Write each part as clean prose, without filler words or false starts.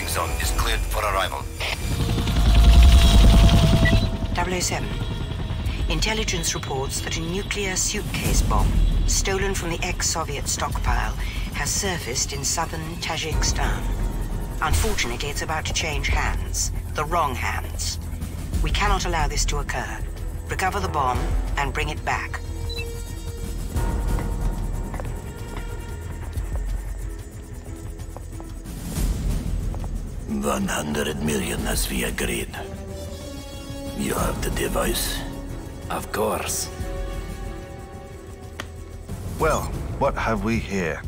landing zone is cleared for arrival. 007. Intelligence reports that a nuclear suitcase bomb, stolen from the ex-Soviet stockpile, has surfaced in southern Tajikistan. Unfortunately, it's about to change hands. The wrong hands. We cannot allow this to occur. Recover the bomb and bring it back. $100 million as we agreed. You have the device? Of course. Well, what have we here?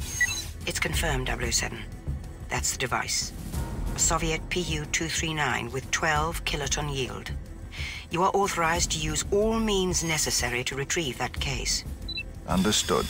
It's confirmed, 007. That's the device. A Soviet PU-239 with 12 kiloton yield. You are authorized to use all means necessary to retrieve that case. Understood.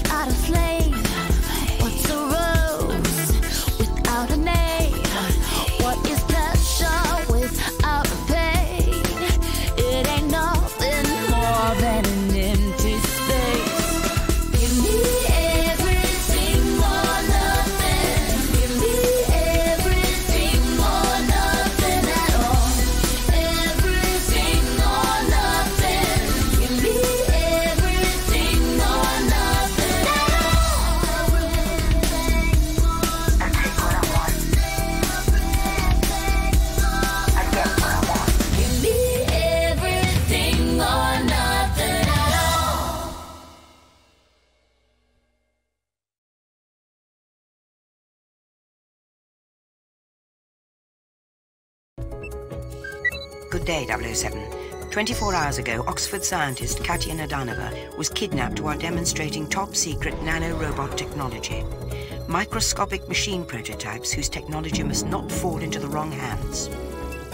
Without a slave, what's a rose without a name? Good day, 007. 24 hours ago, Oxford scientist Katya Nadanova was kidnapped while demonstrating top-secret nano-robot technology. Microscopic machine prototypes whose technology must not fall into the wrong hands.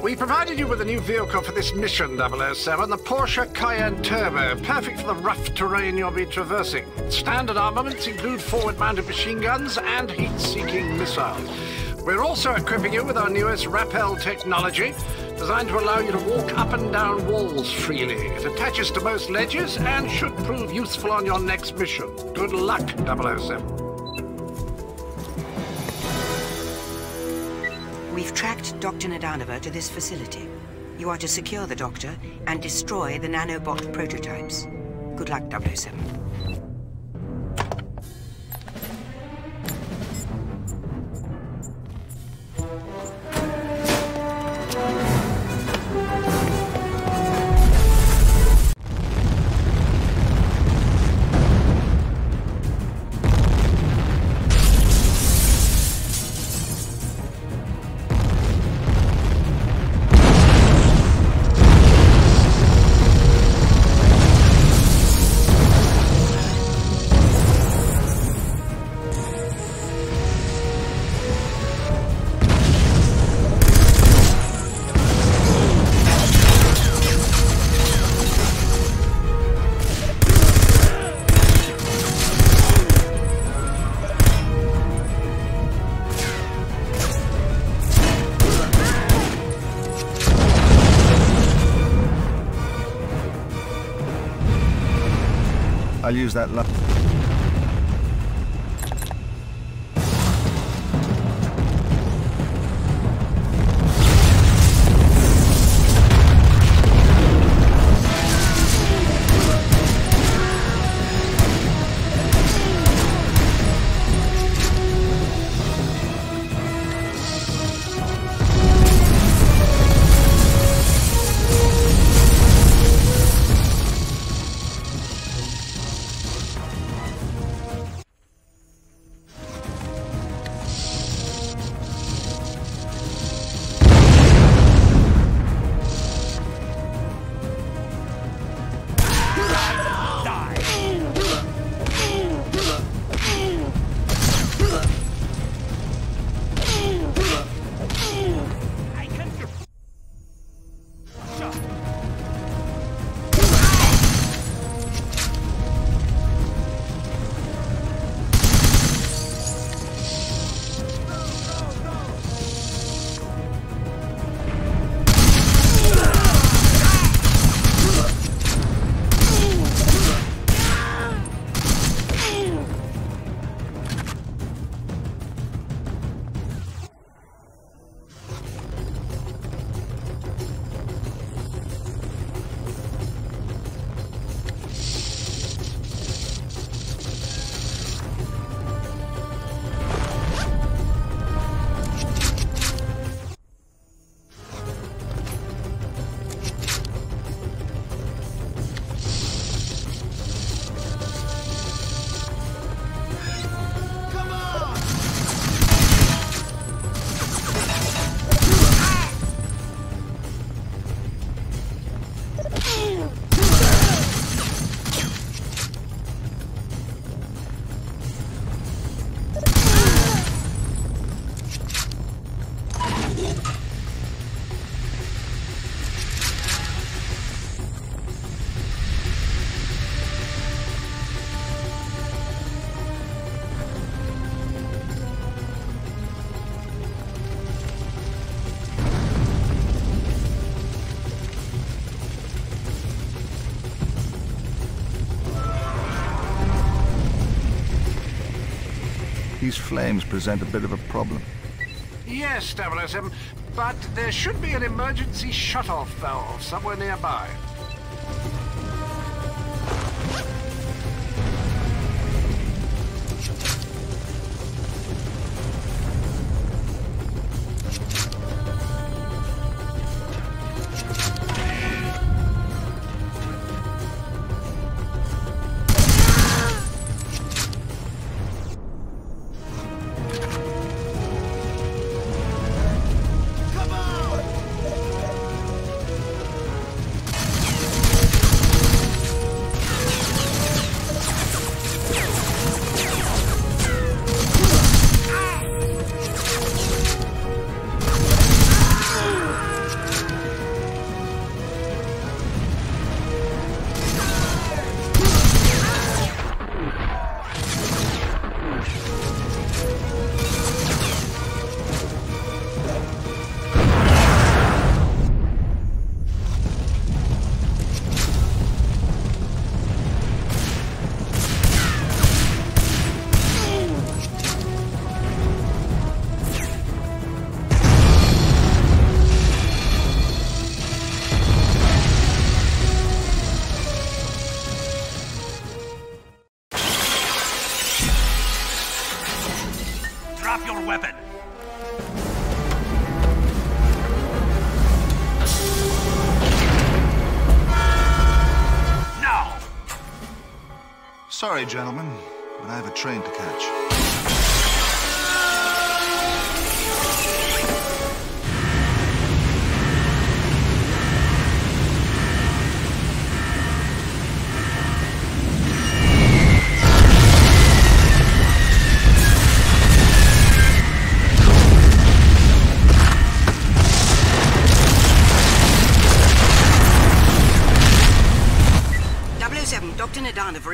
We provided you with a new vehicle for this mission, 007, the Porsche Cayenne Turbo, perfect for the rough terrain you'll be traversing. Standard armaments include forward-mounted machine guns and heat-seeking missiles. We're also equipping you with our newest rappel technology, designed to allow you to walk up and down walls freely. It attaches to most ledges and should prove useful on your next mission. Good luck, 007. We've tracked Dr. Nadanova to this facility. You are to secure the doctor and destroy the nanobot prototypes. Good luck, 007. I'll use that luck. These flames present a bit of a problem. Yes, 007, but there should be an emergency shut-off valve somewhere nearby. Sorry, gentlemen, but I have a train to catch.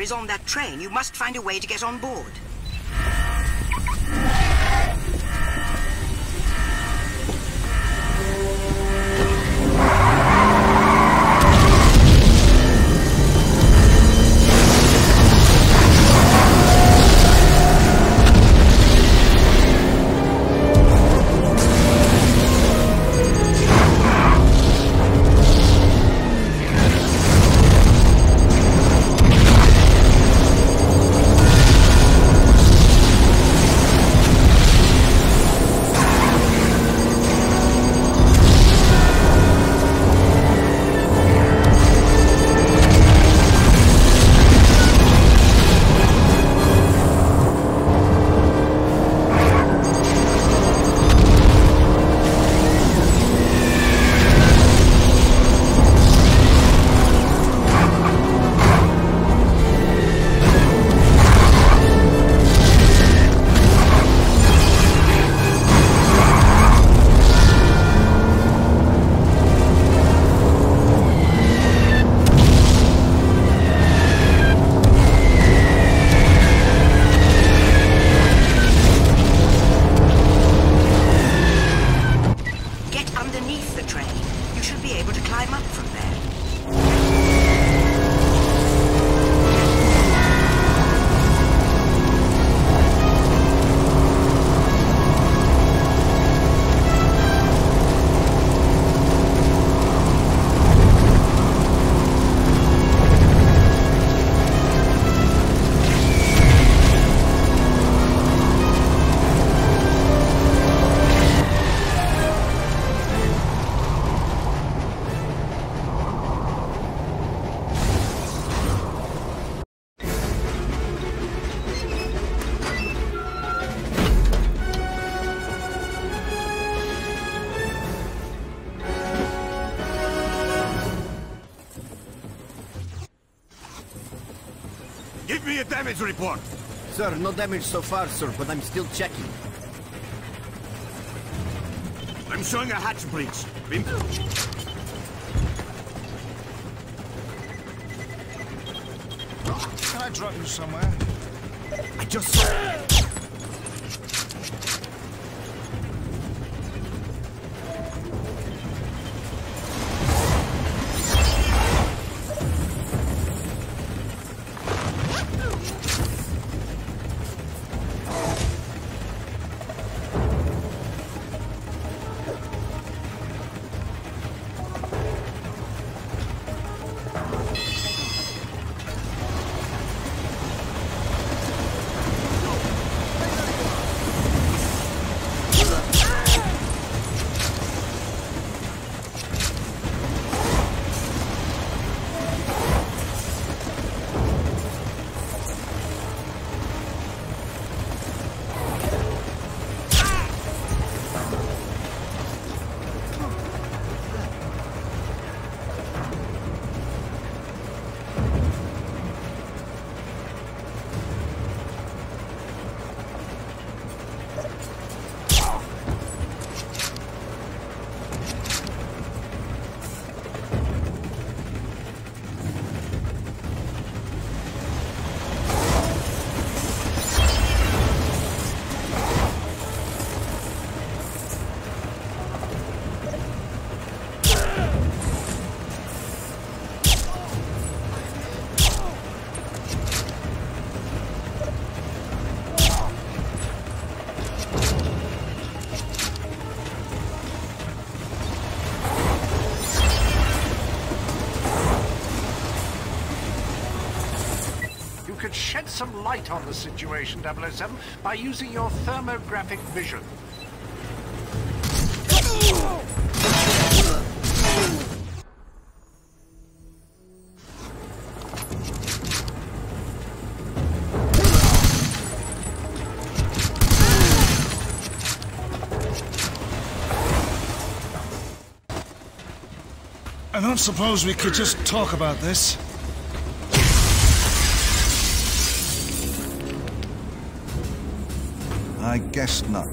Is on that train. You must find a way to get on board. Damage report. Sir, no damage so far, sir, but I'm still checking. I'm showing a hatch breach. Can I drop you somewhere? I just saw... Shed some light on the situation, 007, by using your thermographic vision. don't suppose we could just talk about this. I guess not.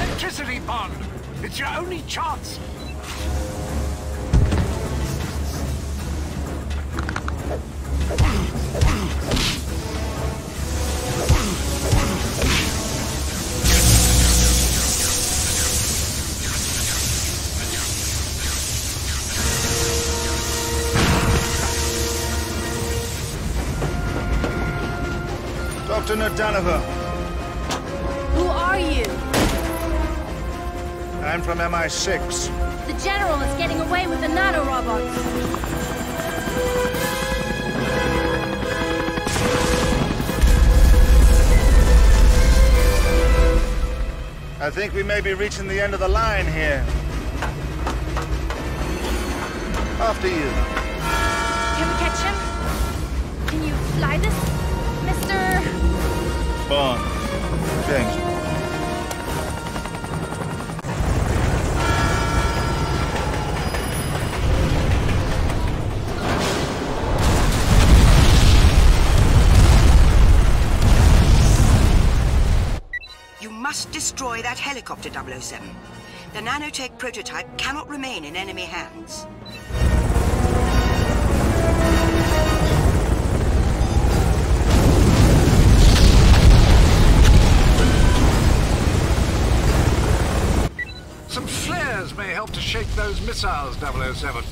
The electricity bond! It's your only chance! Nadanova. Who are you? I'm from MI6. The general is getting away with the nanorobots. I think we may be reaching the end of the line here. After you. Can we catch him? Can you fly this, Mr.? Bond. Thanks. You must destroy that helicopter, 007. The nanotech prototype cannot remain in enemy hands. May help to shake those missiles, 007.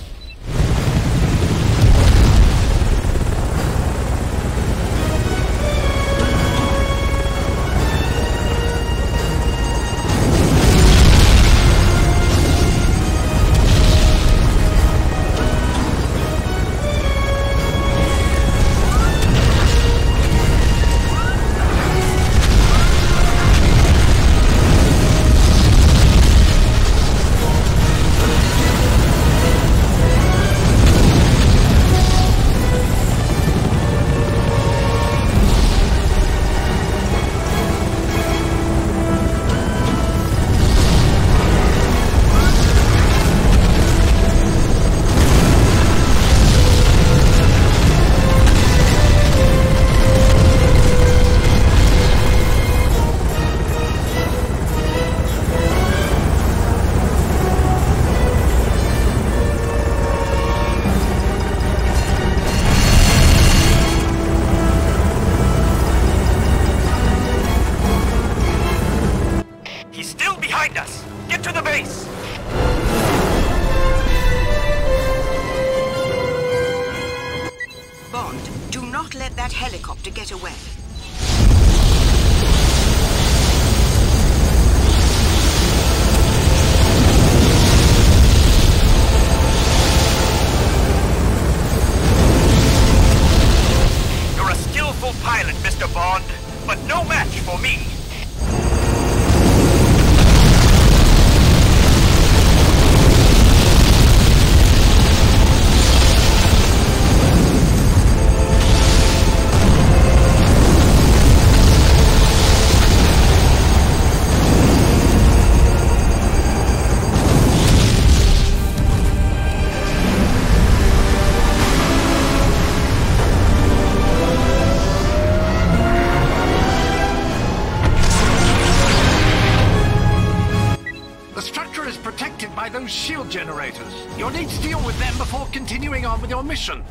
Mission.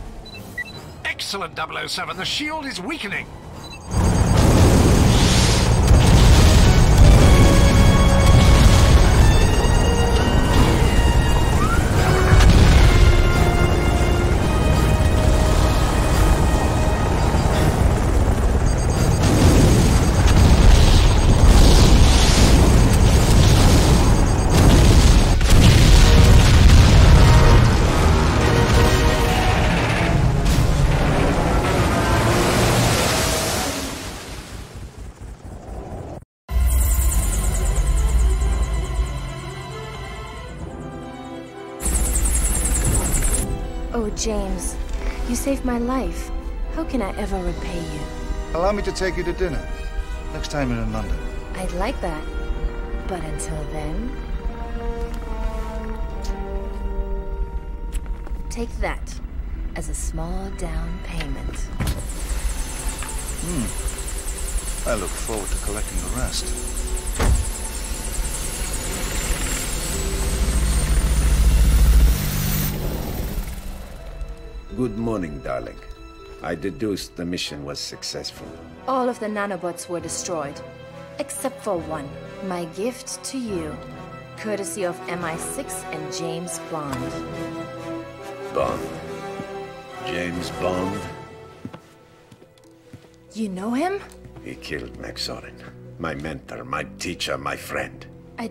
Excellent, 007. The shield is weakening. Oh, James, you saved my life. How can I ever repay you? Allow me to take you to dinner. Next time you're in London. I'd like that. But until then... Take that as a small down payment. Hmm. I look forward to collecting the rest. Good morning, darling. I deduced the mission was successful. All of the nanobots were destroyed, except for one. My gift to you, courtesy of MI6 and James Bond. Bond? James Bond? You know him? He killed Max Zorin. My mentor, my teacher, my friend. I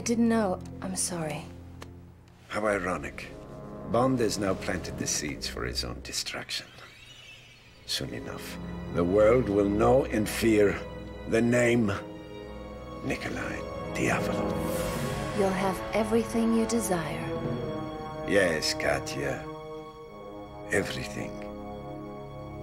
didn't know. I'm sorry. How ironic. Bond has now planted the seeds for his own destruction. Soon enough, the world will know and fear the name Nikolai Diavolo. You'll have everything you desire. Yes, Katya. Everything.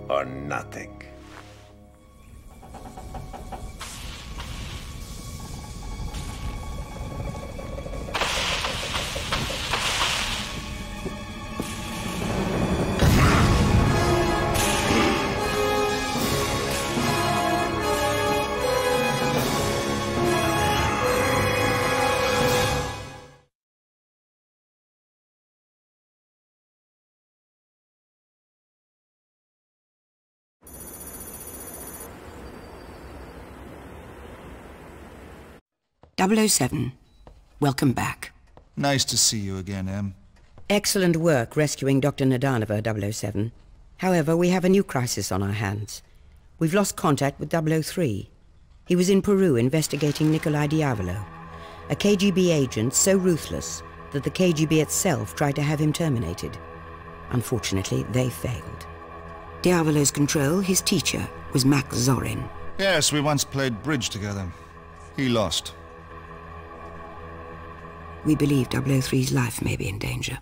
Or nothing.007, welcome back. Nice to see you again, Em. Excellent work rescuing Dr. Nadanova, 007. However, we have a new crisis on our hands. We've lost contact with 003. He was in Peru investigating Nikolai Diavolo, a KGB agent so ruthless that the KGB itself tried to have him terminated. Unfortunately, they failed. Diavolo's control, his teacher, was Max Zorin. Yes, we once played bridge together. He lost. We believe 003's life may be in danger.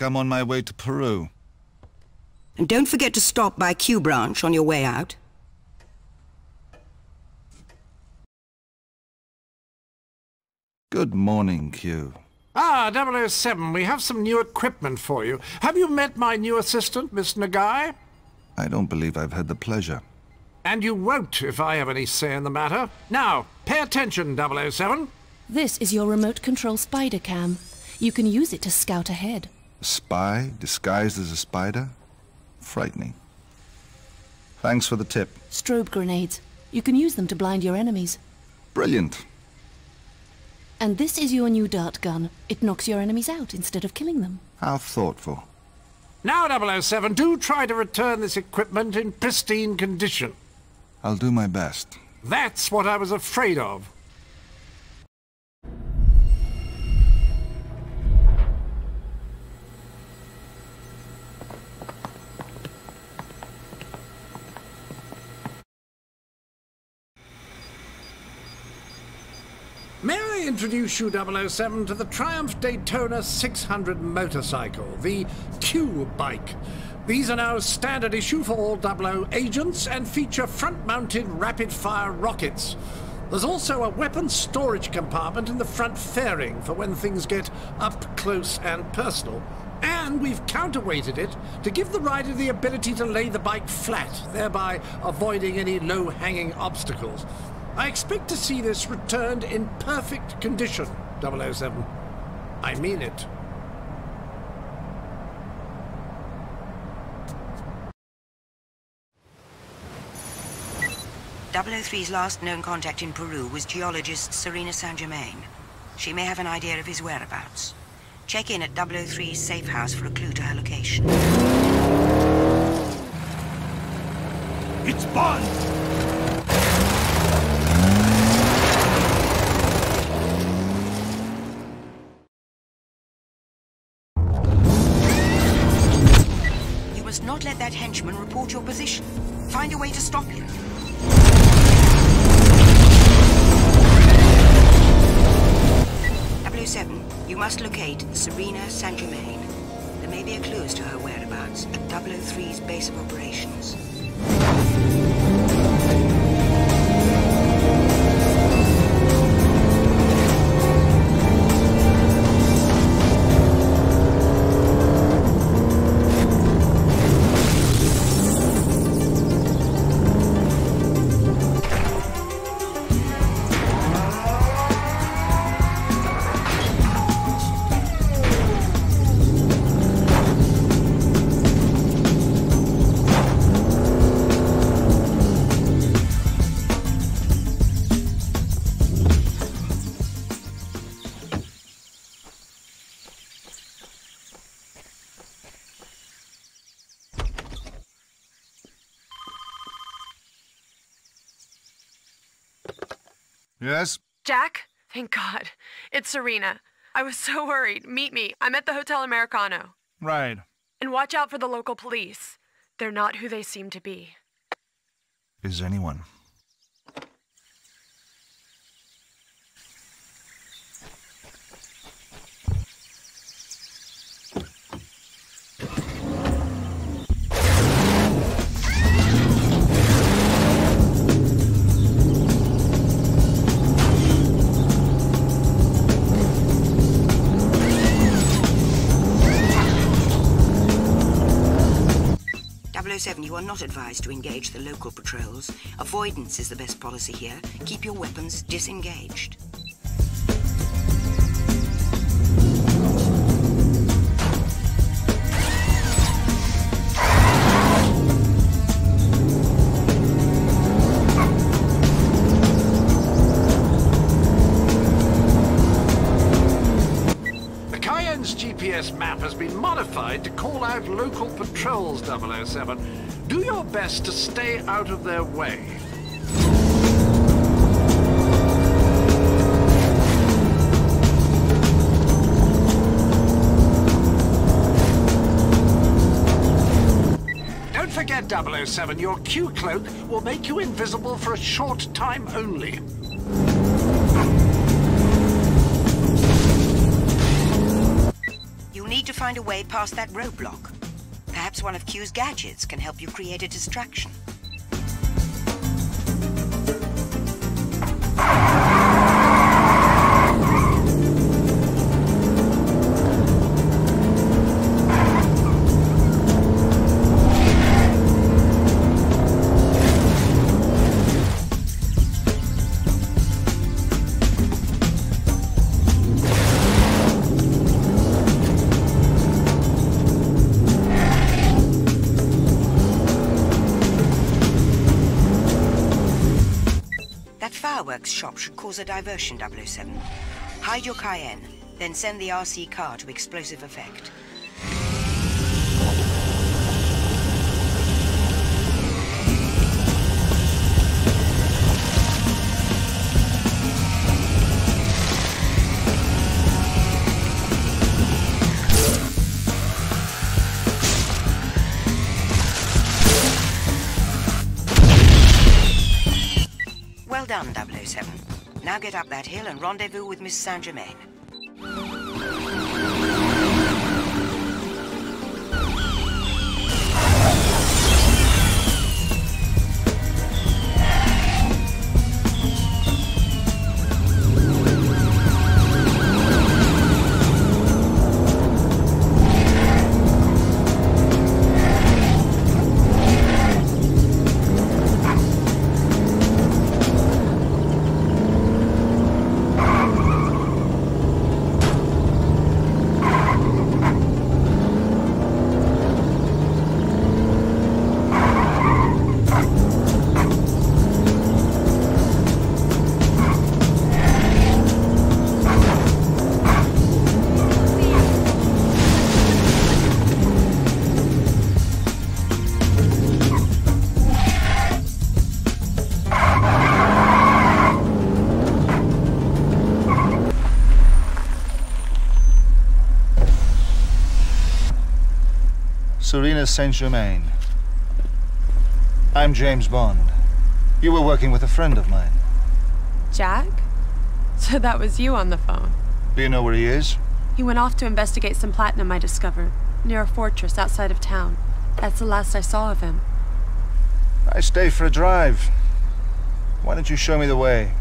I'm on my way to Peru. And don't forget to stop by Q Branch on your way out. Good morning, Q. Ah, 007, we have some new equipment for you. Have you met my new assistant, Miss Nagai? I don't believe I've had the pleasure. And you won't, if I have any say in the matter. Now, pay attention, 007. This is your remote control spider cam. You can use it to scout ahead. A spy disguised as a spider? Frightening. Thanks for the tip. Strobe grenades. You can use them to blind your enemies. Brilliant. And this is your new dart gun. It knocks your enemies out instead of killing them. How thoughtful. Now, 007, do try to return this equipment in pristine condition. I'll do my best. That's what I was afraid of. Introduce you, 007, to the Triumph Daytona 600 motorcycle, the Q-Bike. These are now standard issue for all 00 agents and feature front-mounted rapid-fire rockets. There's also a weapons storage compartment in the front fairing for when things get up close and personal. And we've counterweighted it to give the rider the ability to lay the bike flat, thereby avoiding any low-hanging obstacles. I expect to see this returned in perfect condition, 007. I mean it. Double O Three's last known contact in Peru was geologist Serena St. Germain. She may have an idea of his whereabouts. Check in at 003's safe house for a clue to her location. It's Bond! Not let that henchman report your position. Find a way to stop him. W7, you must locate Serena St. Germain. clear clues to her whereabouts at 003's base of operations. Yes? Jack? Thank God. It's Serena. I was so worried. Meet me. I'm at the Hotel Americano. Right. And watch out for the local police. They're not who they seem to be. Is anyone? You are not advised to engage the local patrols. Avoidance is the best policy here. Keep your weapons disengaged. This map has been modified to call out local patrols, 007. Do your best to stay out of their way. Don't forget, 007, your Q cloak will make you invisible for a short time only. Need to find a way past that roadblock. Perhaps one of Q's gadgets can help you create a distraction. Shop should cause a diversion, 007. Hide your Cayenne, then send the RC car to explosive effect. Done, 007. Now get up that hill and rendezvous with Miss St. Germain. Serena St. Germain. I'm James Bond. You were working with a friend of mine. Jack? So that was you on the phone. Do you know where he is? He went off to investigate some platinum I discovered. near a fortress outside of town. That's the last I saw of him. Nice day for a drive. Why don't you show me the way?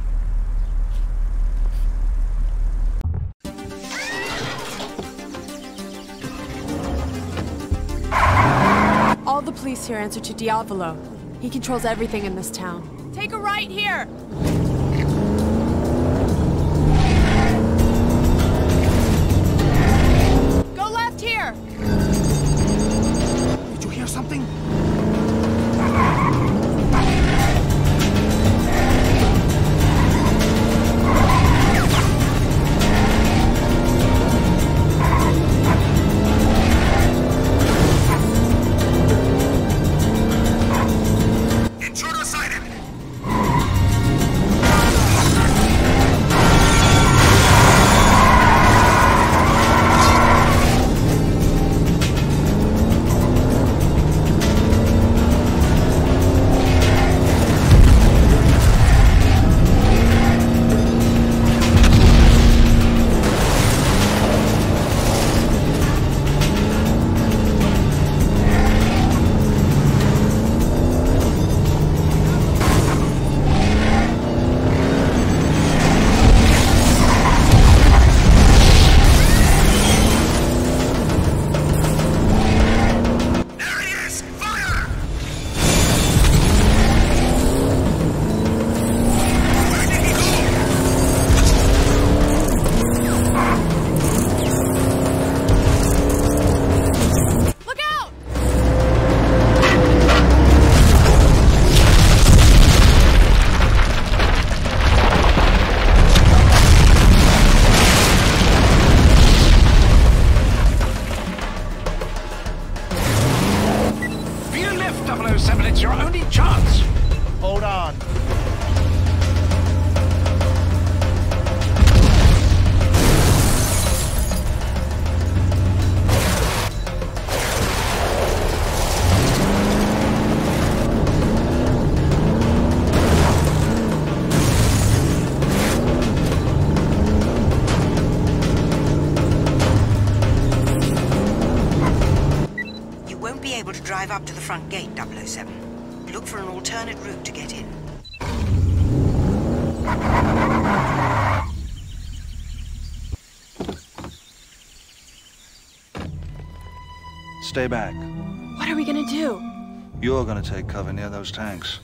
All the police here answer to Diavolo. He controls everything in this town. Take a right here! Go left here! Did you hear something? Front gate, 007. Look for an alternate route to get in. Stay back. What are we gonna do? You're gonna take cover near those tanks.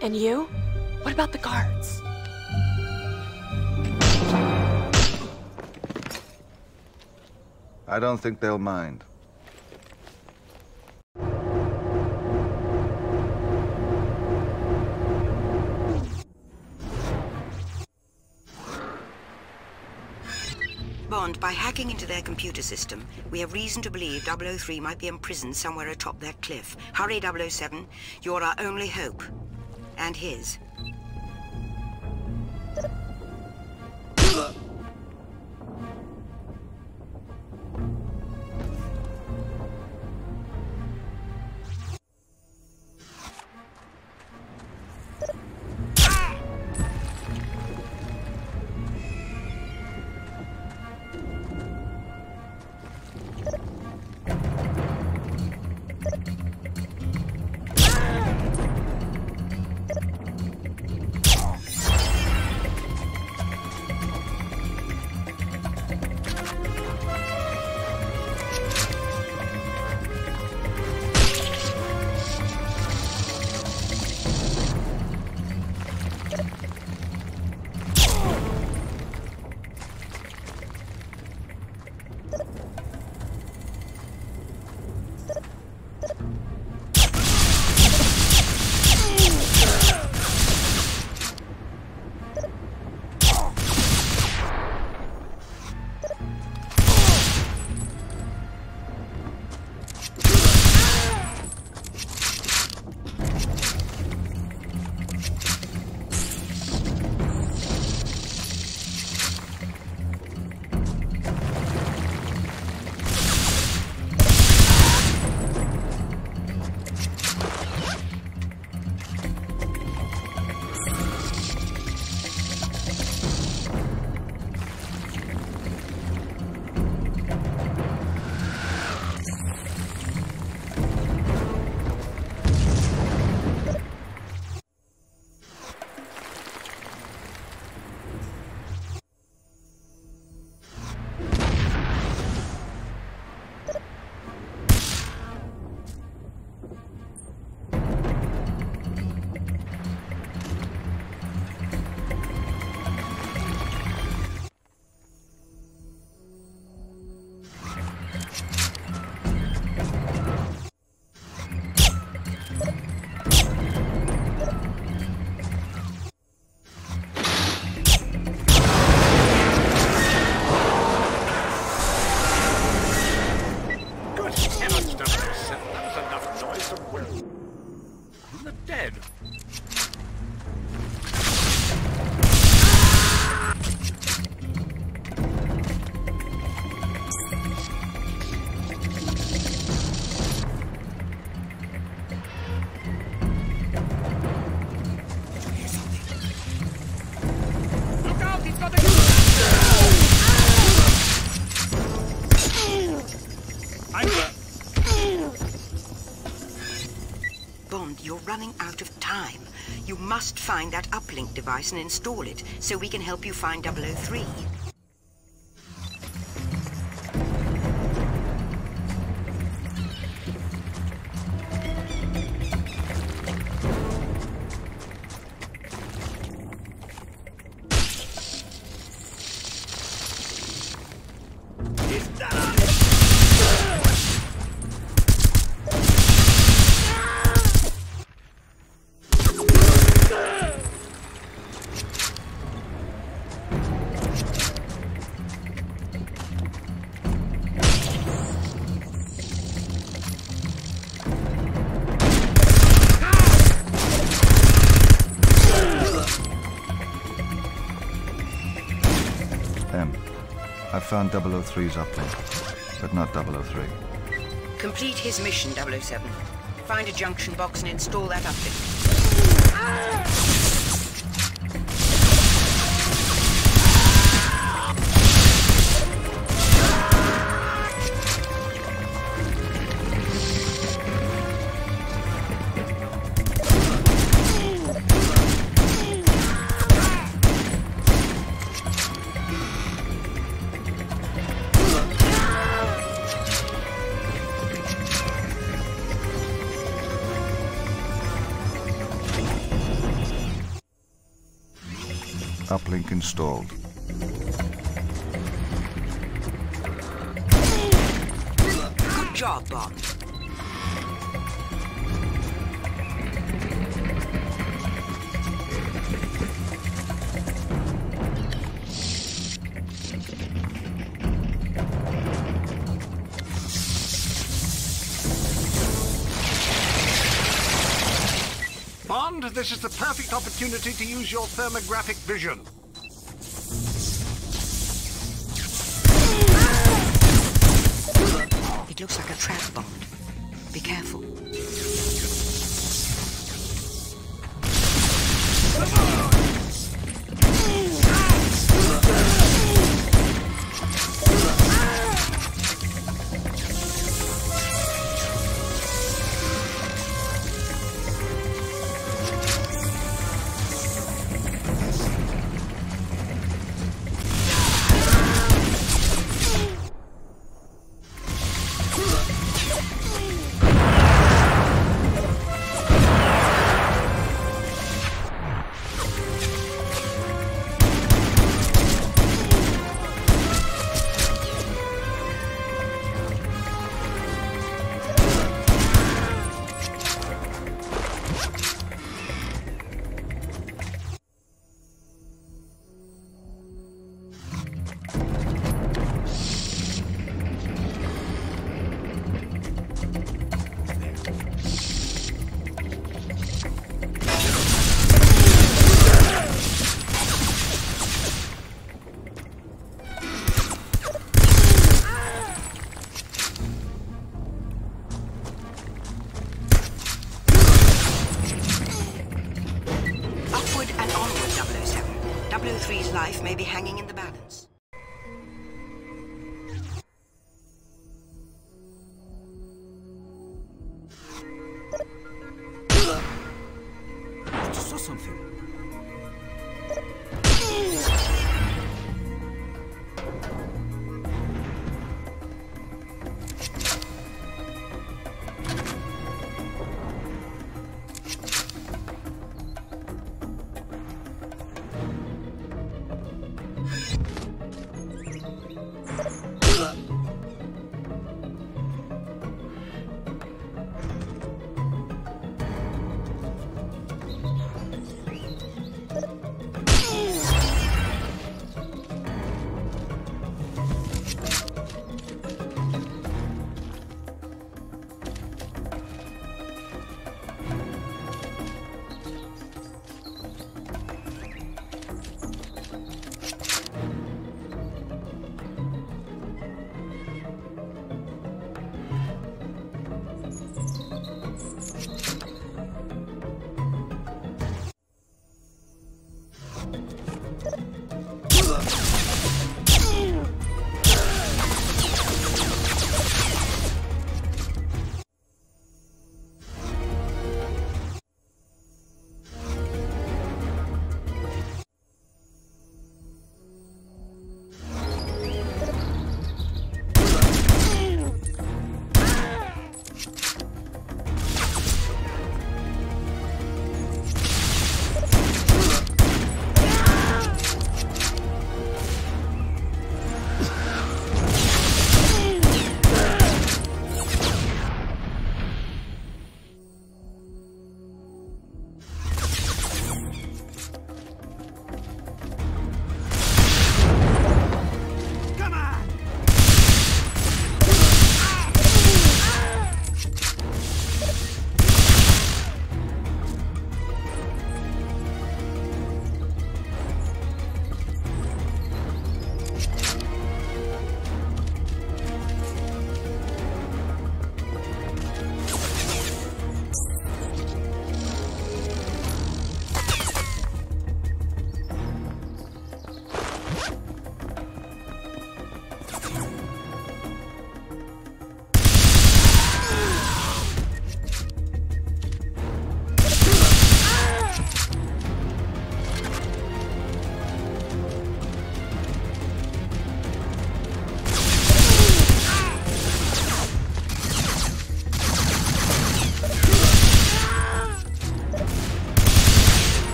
And you? What about the guards? I don't think they'll mind. By hacking into their computer system, we have reason to believe 003 might be imprisoned somewhere atop that cliff. Hurry, 007. You're our only hope. And his. somewhere. I'm not dead. Must find that uplink device and install it, so we can help you find 003. I found 003's uplink, but not 003. Complete his mission, 007. Find a junction box and install that uplink. Ah! Uplink installed. Good job, Bob. This is the perfect opportunity to use your thermographic vision. It looks like a trap, Bond. Be careful.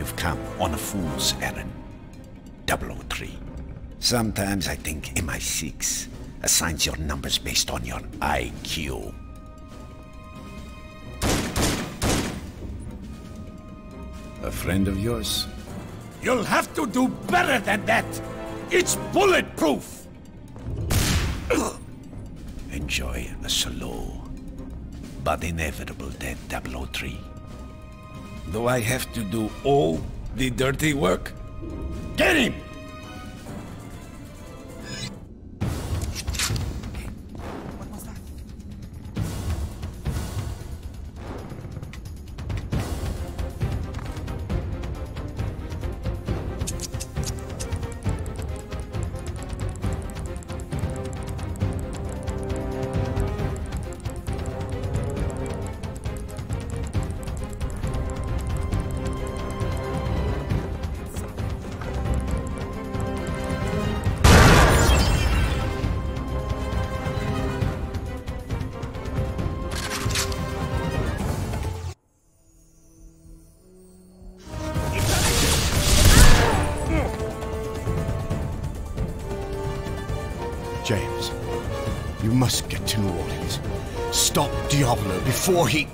You've come on a fool's errand. 003. Sometimes I think MI6 assigns your numbers based on your IQ. A friend of yours? You'll have to do better than that! It's bulletproof! Enjoy a slow, but inevitable death, 003. Do I have to do all the dirty work? Get him! James, you must get to New Orleans. Stop Diavolo before he...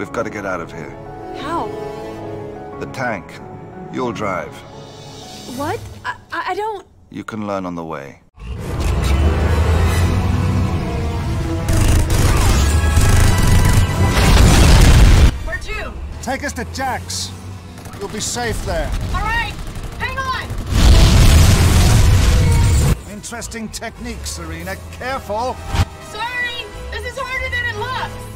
We've got to get out of here. How? The tank. You'll drive. What? I don't... You can learn on the way. We're due. Take us to Jack's. You'll be safe there. All right. Hang on. Interesting technique, Serena. Careful. Sorry. This is harder than it looks.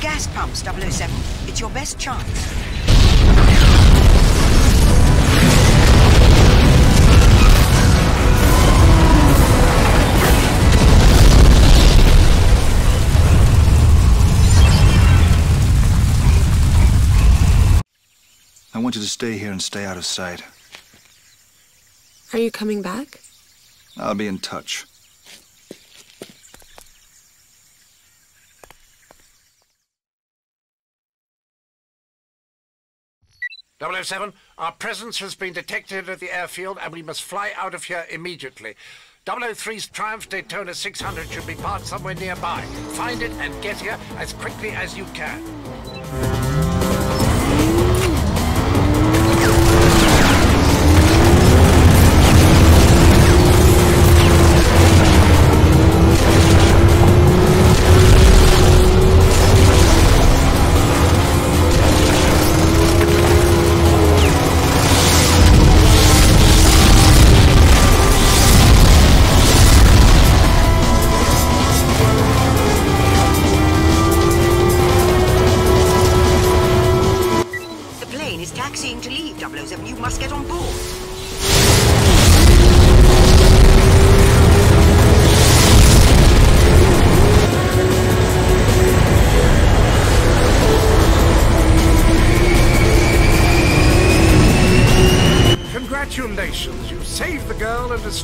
Gas pumps, 007. It's your best chance. I want you to stay here and stay out of sight. Are you coming back? I'll be in touch. .007, our presence has been detected at the airfield and we must fly out of here immediately. 003's Triumph Daytona 600 should be parked somewhere nearby. Find it and get here as quickly as you can.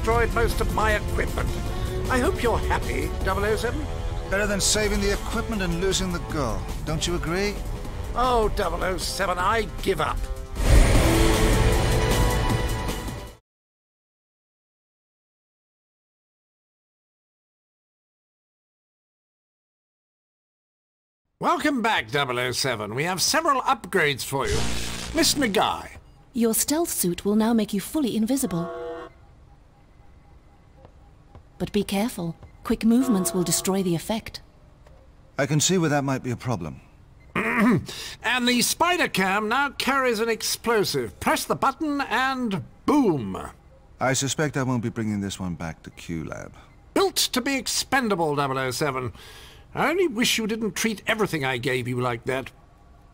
destroyed most of my equipment. I hope you're happy, 007. Better than saving the equipment and losing the girl. Don't you agree? Oh, 007, I give up. Welcome back, 007. We have several upgrades for you. Mr. Guy. Your stealth suit will now make you fully invisible. But be careful. Quick movements will destroy the effect. I can see where that might be a problem. And the spider cam now carries an explosive. Press the button and boom. I suspect I won't be bringing this one back to Q-Lab. Built to be expendable, 007. I only wish you didn't treat everything I gave you like that.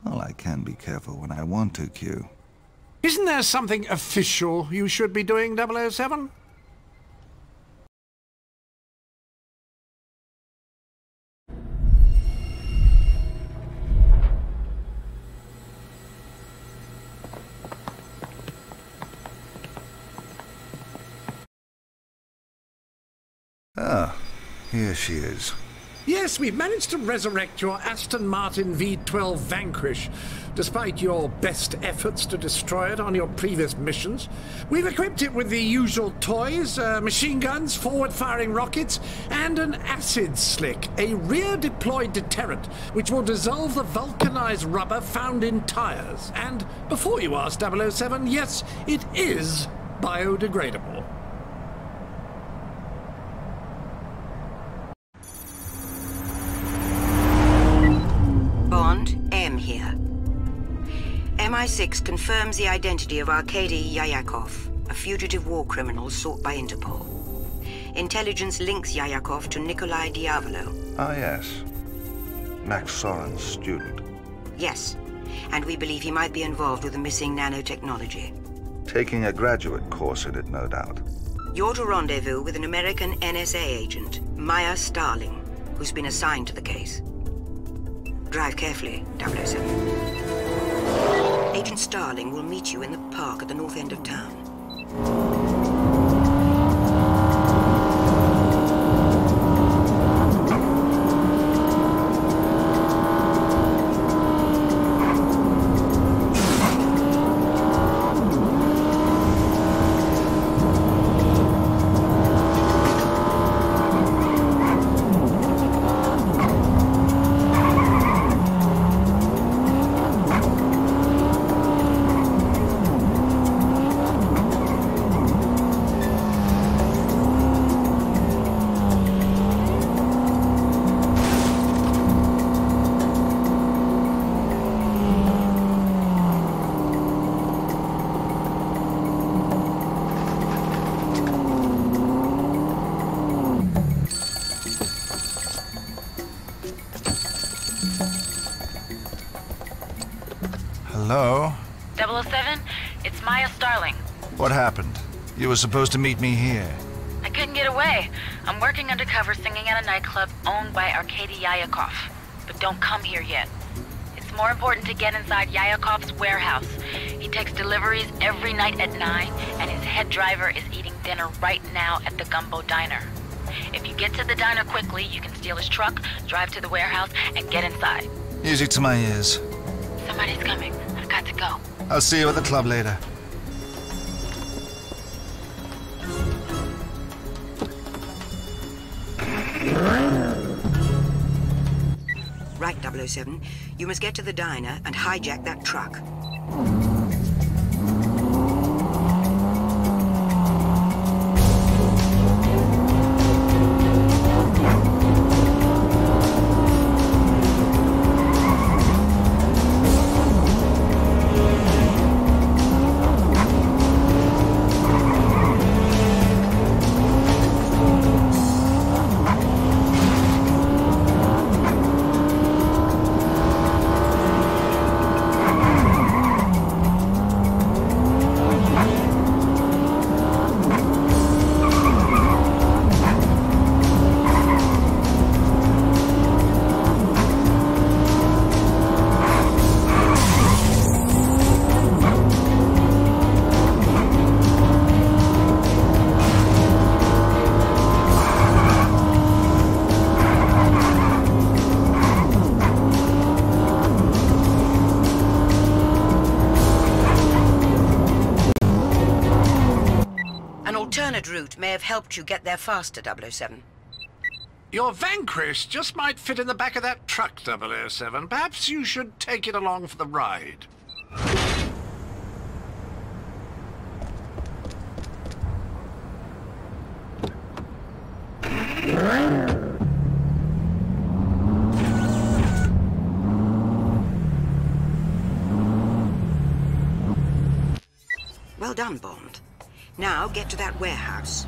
Well, I can be careful when I want to, Q. Isn't there something official you should be doing, 007? Ah, here she is. Yes, we've managed to resurrect your Aston Martin V12 Vanquish. Despite your best efforts to destroy it on your previous missions, we've equipped it with the usual toys, machine guns, forward-firing rockets, and an acid slick, a rear-deployed deterrent, which will dissolve the vulcanized rubber found in tires. And before you ask, 007, yes, it is biodegradable. MI6 confirms the identity of Arkady Yayakov, a fugitive war criminal sought by Interpol. Intelligence links Yayakov to Nikolai Diavolo. Ah, yes. Max Zorin's student. Yes, and we believe he might be involved with the missing nanotechnology. Taking a graduate course in it, no doubt. You're to rendezvous with an American NSA agent, Mya Starling, who's been assigned to the case. Drive carefully, 007. Agent Starling will meet you in the park at the north end of town. What happened? You were supposed to meet me here. I couldn't get away. I'm working undercover singing at a nightclub owned by Arkady Yayakov. But don't come here yet. It's more important to get inside Yayakov's warehouse. He takes deliveries every night at 9, and his head driver is eating dinner right now at the Gumbo Diner. If you get to the diner quickly, you can steal his truck, drive to the warehouse, and get inside. Music to my ears. Somebody's coming. I've got to go. I'll see you at the club later. Right, 007. You must get to the diner and hijack that truck. alternate route may have helped you get there faster, 007. Your Vanquish just might fit in the back of that truck, 007. Perhaps you should take it along for the ride. Well done, Bond. Now get to that warehouse.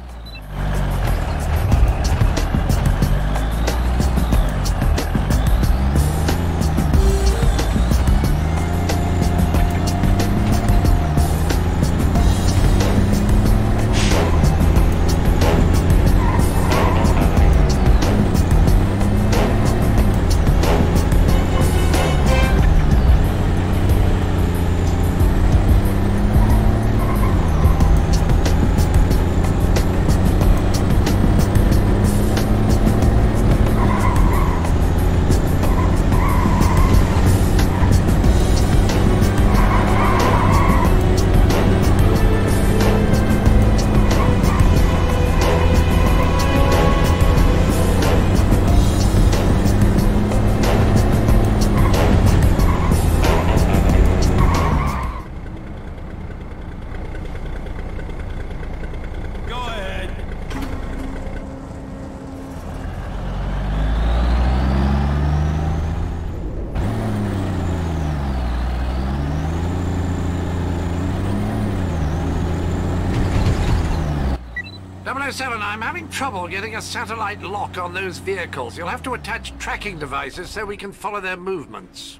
I'm having trouble getting a satellite lock on those vehicles. You'll have to attach tracking devices so we can follow their movements.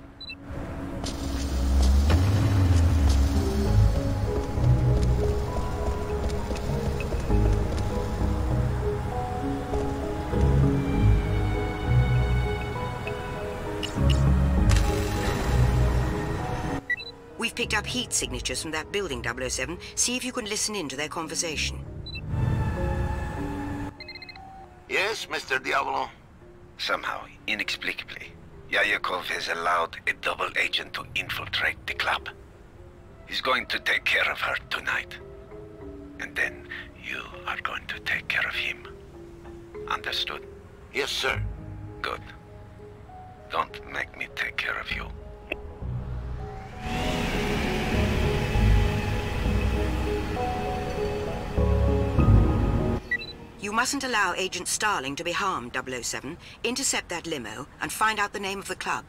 We've picked up heat signatures from that building, 007. See if you can listen in to their conversation. Yes, Mr. Diavolo? Somehow, inexplicably, Yayakov has allowed a double agent to infiltrate the club. He's going to take care of her tonight. And then you are going to take care of him. Understood? Yes, sir. Good. Don't make me take care of you. You mustn't allow Agent Starling to be harmed, 007. Intercept that limo and find out the name of the club.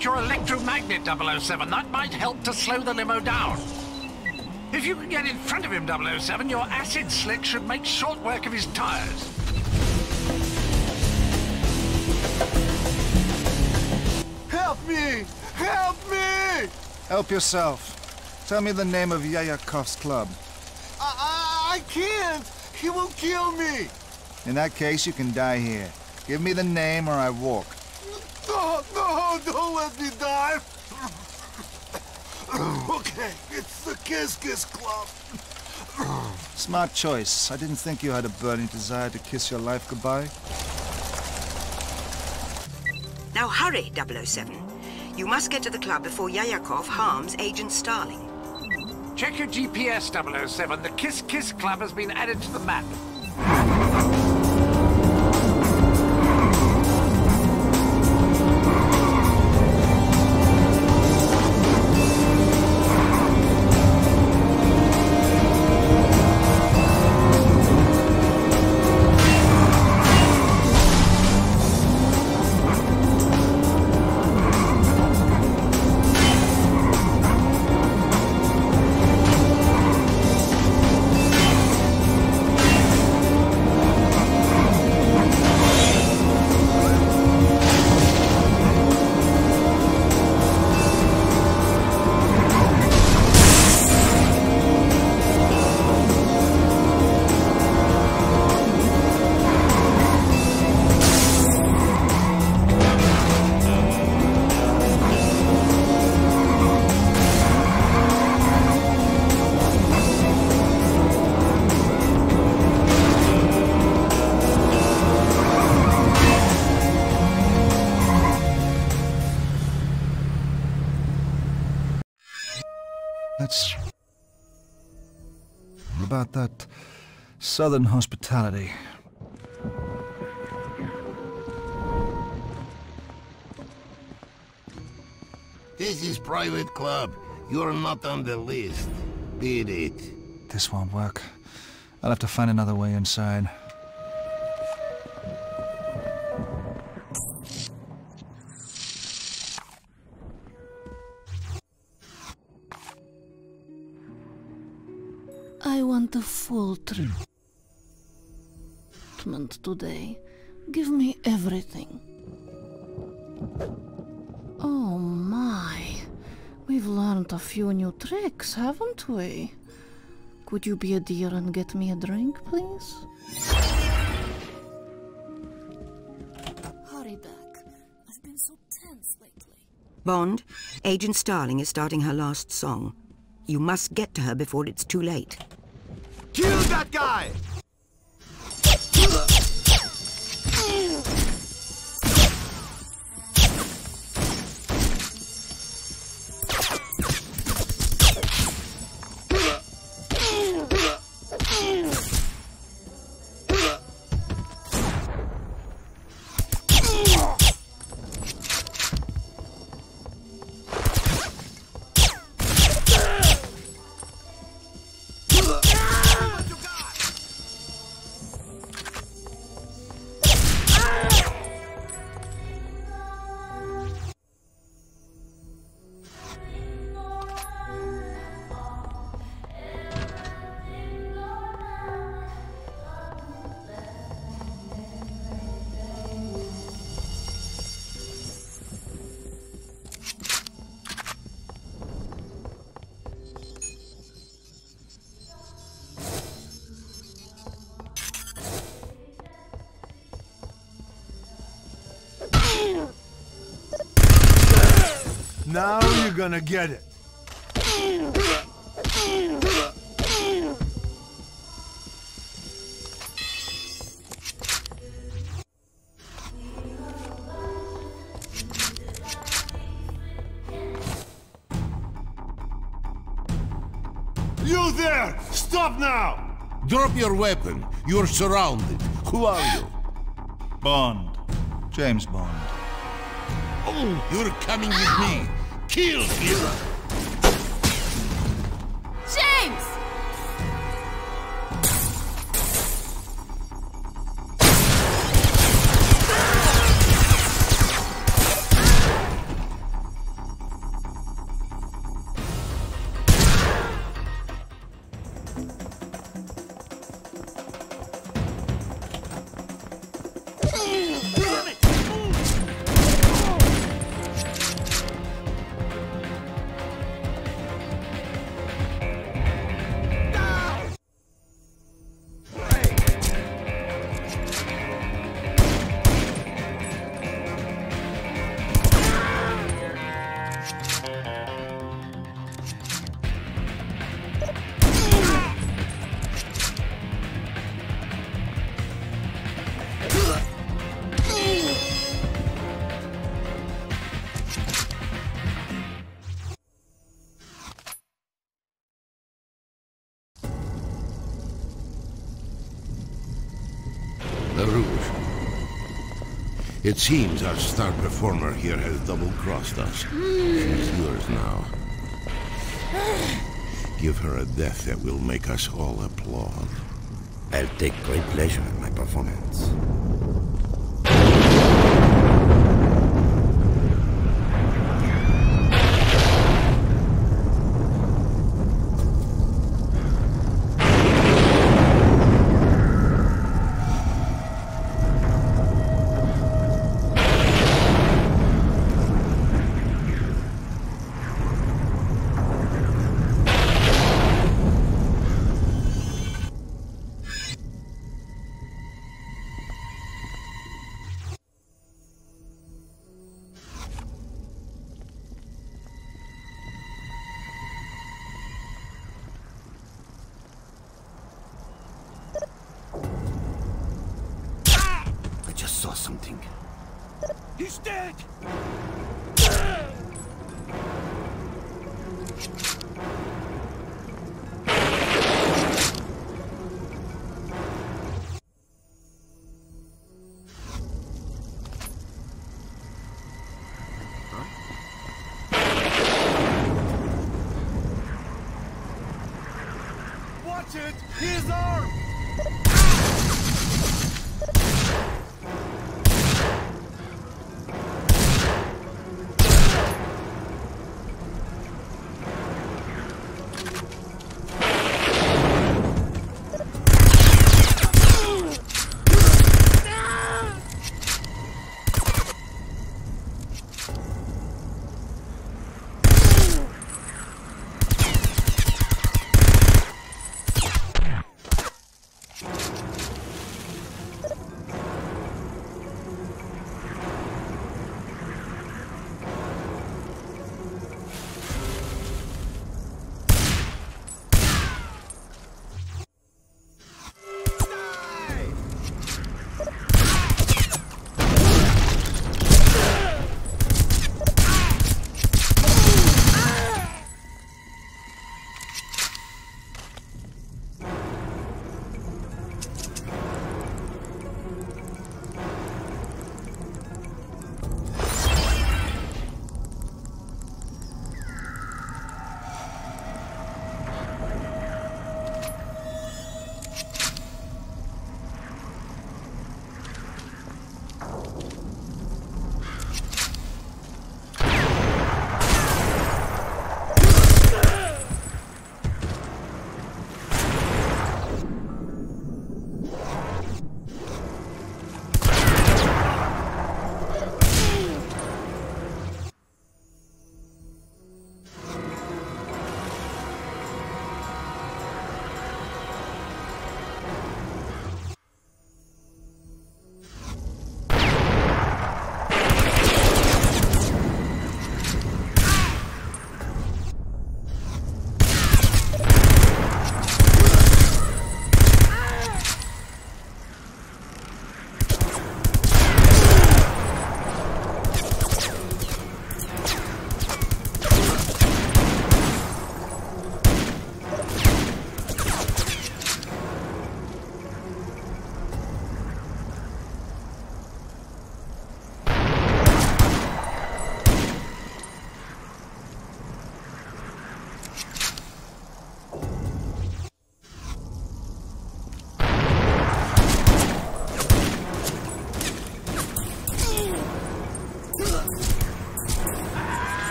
Your electromagnet, 007. That might help to slow the limo down. If you can get in front of him, 007, your acid slick should make short work of his tires. Help me! Help me! Help yourself. Tell me the name of Yayakov's club. I can't! He will kill me! In that case, you can die here. Give me the name or I walk. No, no, don't let me die! Okay, it's the Kiss Kiss Club. Smart choice. I didn't think you had a burning desire to kiss your life goodbye. Now hurry, 007. You must get to the club before Yayakov harms Agent Starling. Check your GPS, 007. The Kiss Kiss Club has been added to the map. That's about that southern hospitality. This is private club. You're not on the list. Beat it. This won't work. I'll have to find another way inside. I want a full treatment today. Give me everything. Oh my, we've learned a few new tricks, haven't we? Could you be a dear and get me a drink, please? Hurry back. I've been so tense lately. Bond, Agent Starling is starting her last song. You must get to her before it's too late. Kill that guy! Now you're gonna get it. You there! Stop now! Drop your weapon. You're surrounded. Who are you? Bond. James Bond. Oh, you're coming with me. Kill him! James! It seems our star performer here has double-crossed us. She's yours now. Give her a death that will make us all applaud. I'll take great pleasure in my performance. Watch it! He's armed!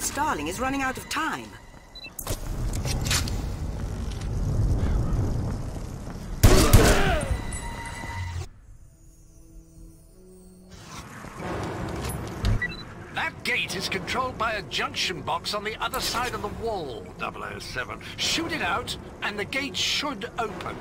Starling is running out of time. That gate is controlled by a junction box on the other side of the wall, 007. Shoot it out, and the gate should open.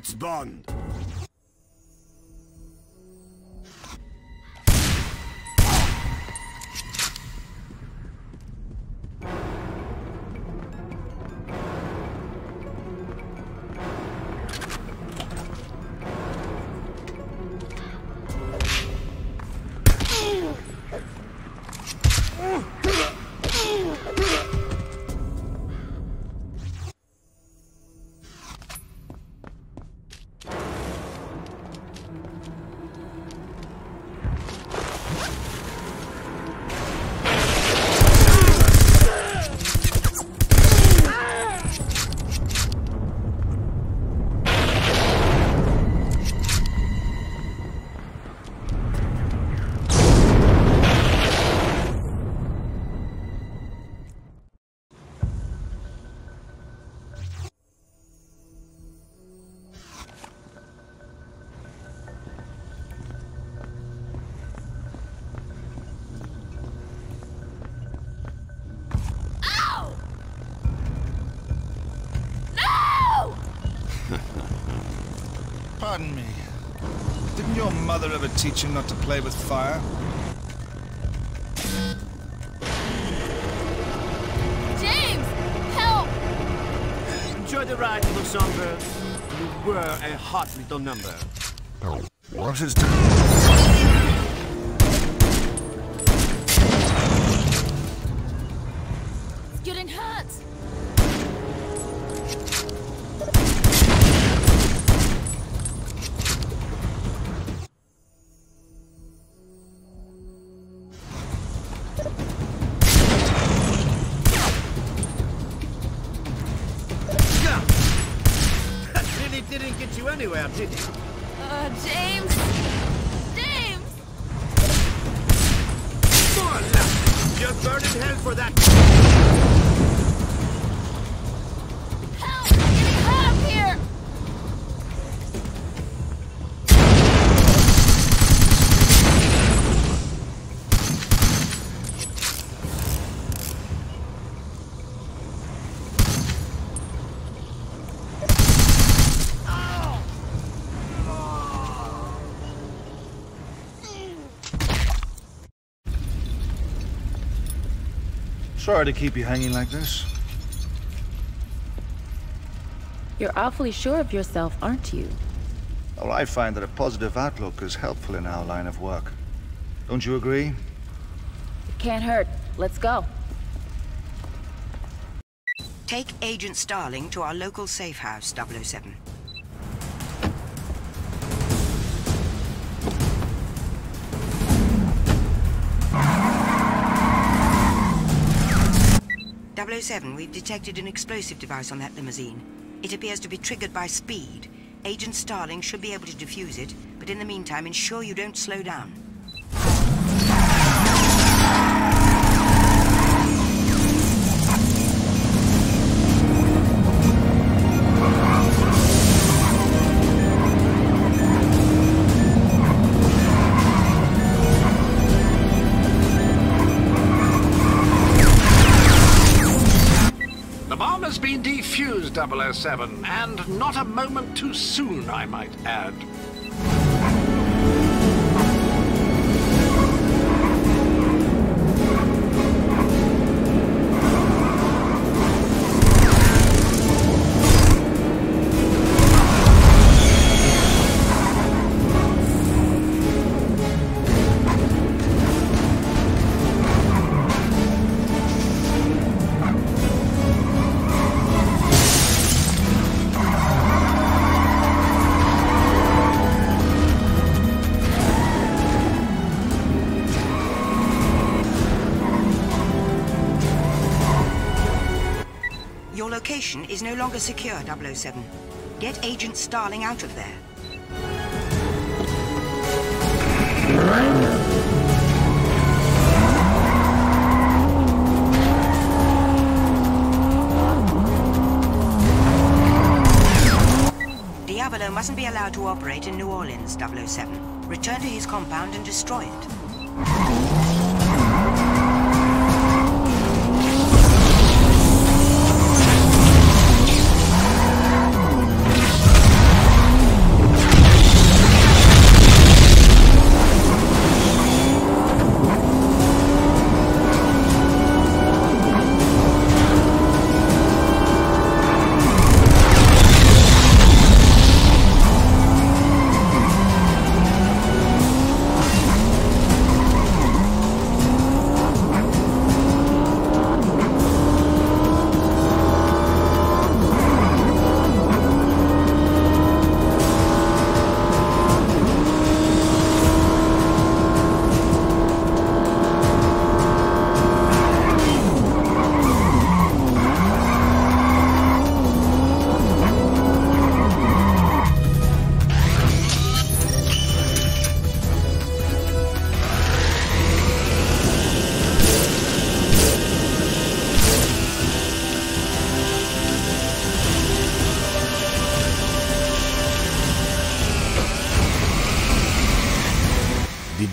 That's Bond. Pardon me. Didn't your mother ever teach you not to play with fire? James! Help! Enjoy the ride, Luxembourg. You were a hot little number. Oh, what is it's getting hurt! James! James! Come on now! You're burning hell for that! Help! Getting caught up here! Sorry to keep you hanging like this. You're awfully sure of yourself, aren't you? Well, I find that a positive outlook is helpful in our line of work. Don't you agree? It can't hurt. Let's go. Take Agent Starling to our local safe house, 007. We've detected an explosive device on that limousine. It appears to be triggered by speed. Agent Starling should be able to defuse it, but in the meantime, ensure you don't slow down. Defused, 007, and not a moment too soon, I might add. Is no longer secure, 007. Get Agent Starling out of there. Diavolo mustn't be allowed to operate in New Orleans, 007. Return to his compound and destroy it.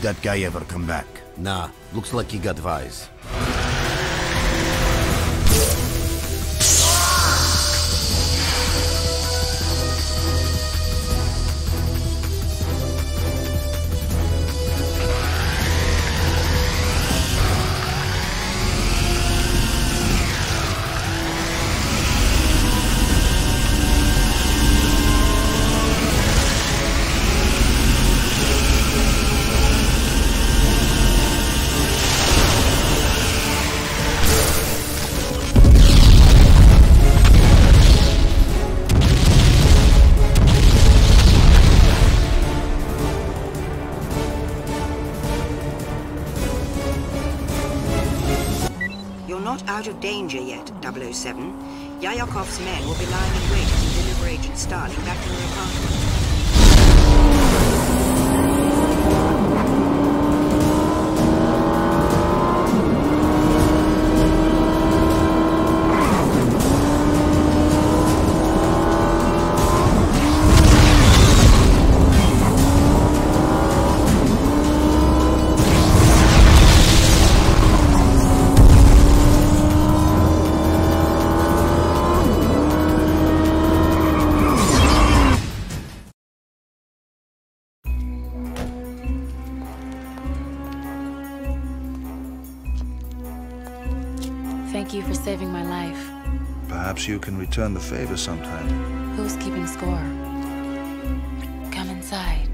that guy ever come back? Nah, looks like he got wise. Of danger yet, 007. Yayakov's men will be lying in wait to deliver Agent Starling back to her apartment. Saving my life. Perhaps you can return the favor sometime. Who's keeping score? Come inside.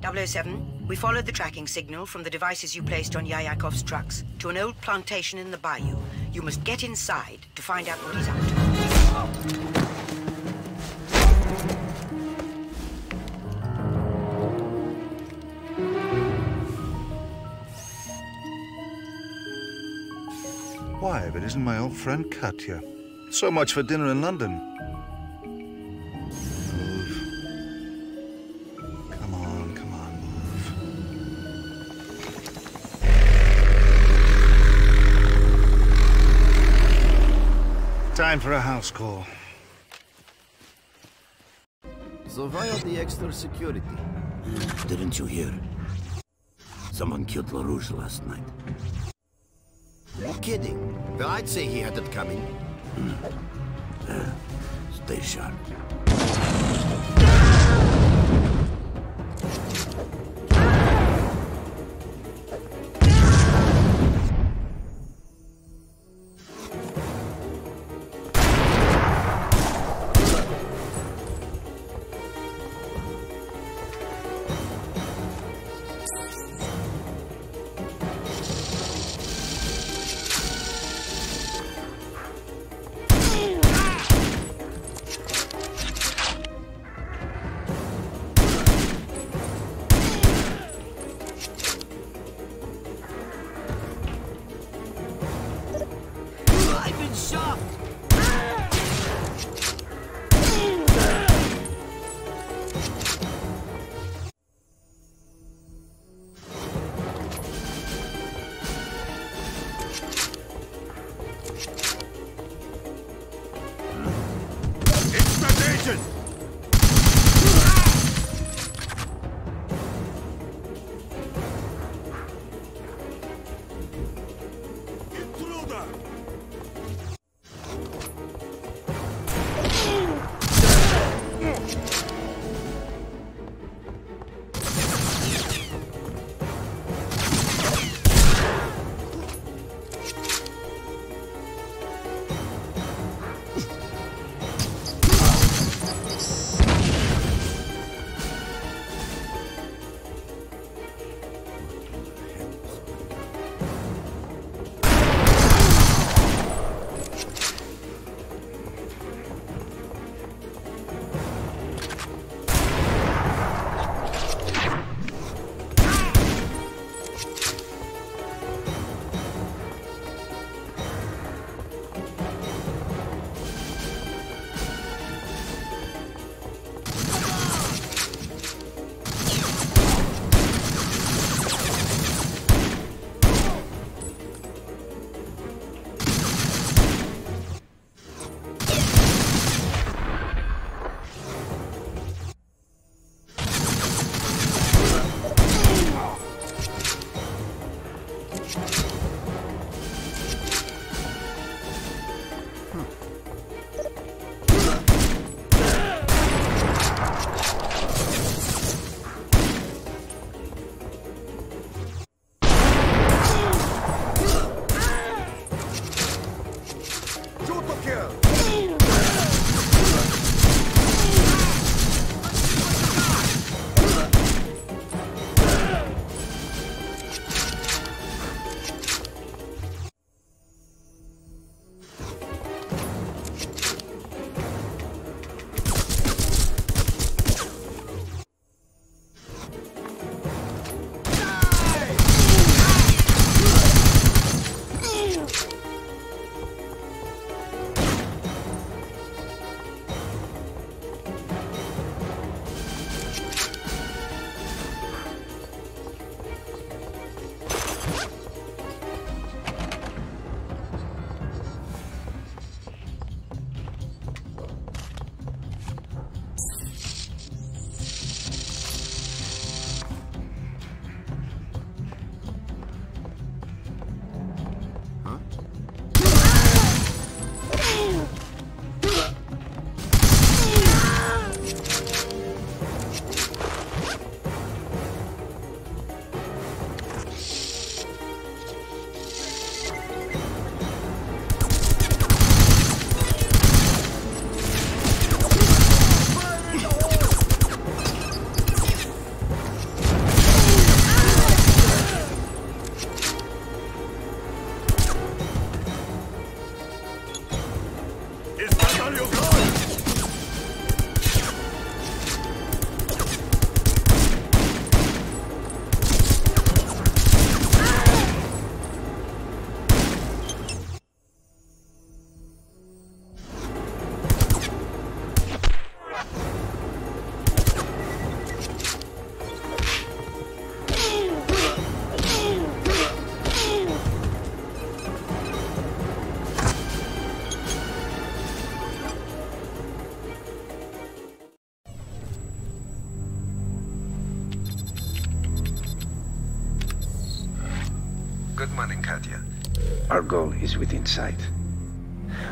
.007, we followed the tracking signal from the devices you placed on Yayakov's trucks to an old plantation in the bayou. You must get inside to find out what he's up to. Oh. Why, if it isn't my old friend Katya. So much for dinner in London. Move. Come on, move. Time for a house call. So why are the extra security? Didn't you hear? Someone killed LaRouche last night. No kidding. Well, I'd say he had it coming. Stay sharp. Good morning, Katya. Our goal is within sight.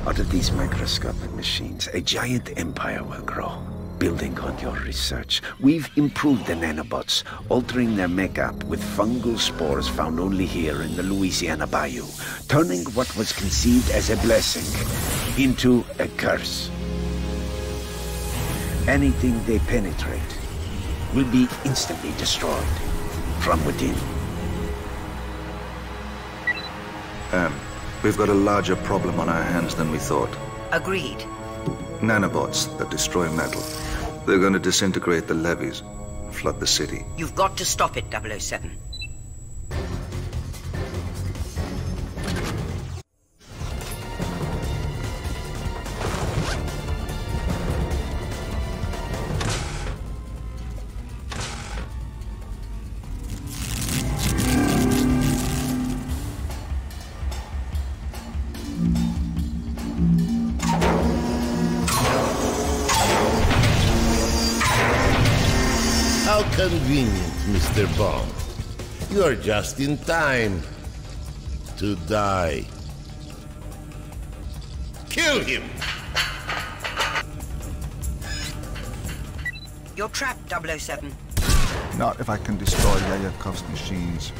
Out of these microscopic machines, a giant empire will grow. Building on your research, we've improved the nanobots, altering their makeup with fungal spores found only here in the Louisiana Bayou, turning what was conceived as a blessing into a curse. Anything they penetrate will be instantly destroyed from within. We've got a larger problem on our hands than we thought. Agreed. Nanobots that destroy metal. They're going to disintegrate the levees, flood the city. You've got to stop it, 007. Convenient, Mr. Bond. You're just in time to die. Kill him! You're trapped, 007. Not if I can destroy Yayakov's machines.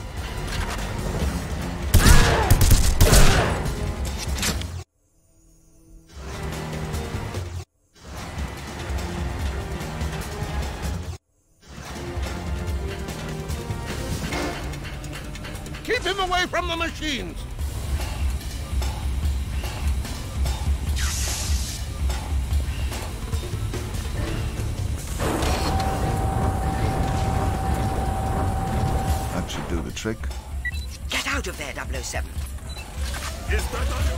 Away from the machines! That should do the trick. Get out of there, 007. Is that on you?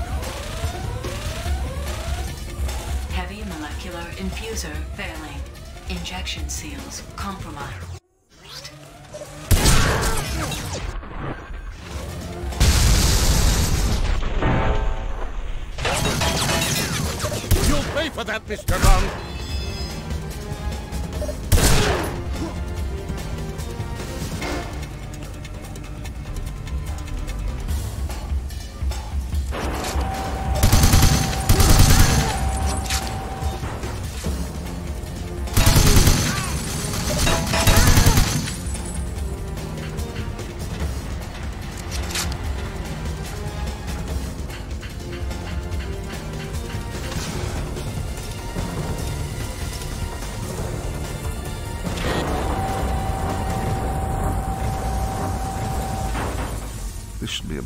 Heavy molecular infuser failing. Injection seals compromised. For that, Mr. Bond.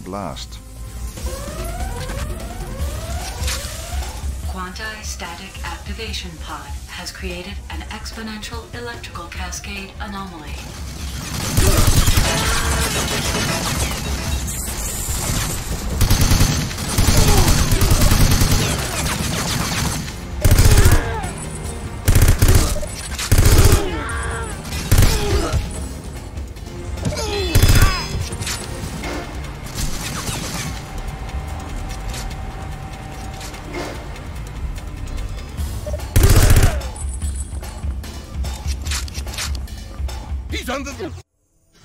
Blast. Quanti-static activation pod has created an exponential electrical cascade anomaly.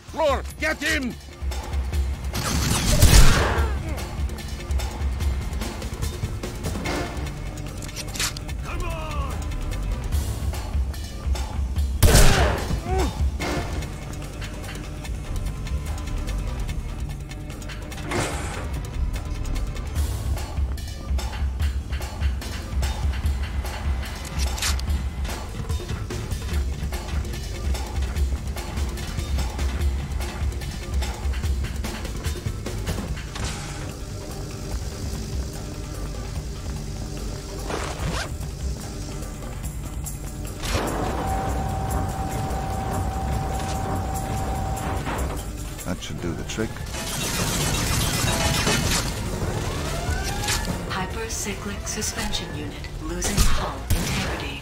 floor! Get him! Should do the trick. Hypercyclic suspension unit losing hull integrity.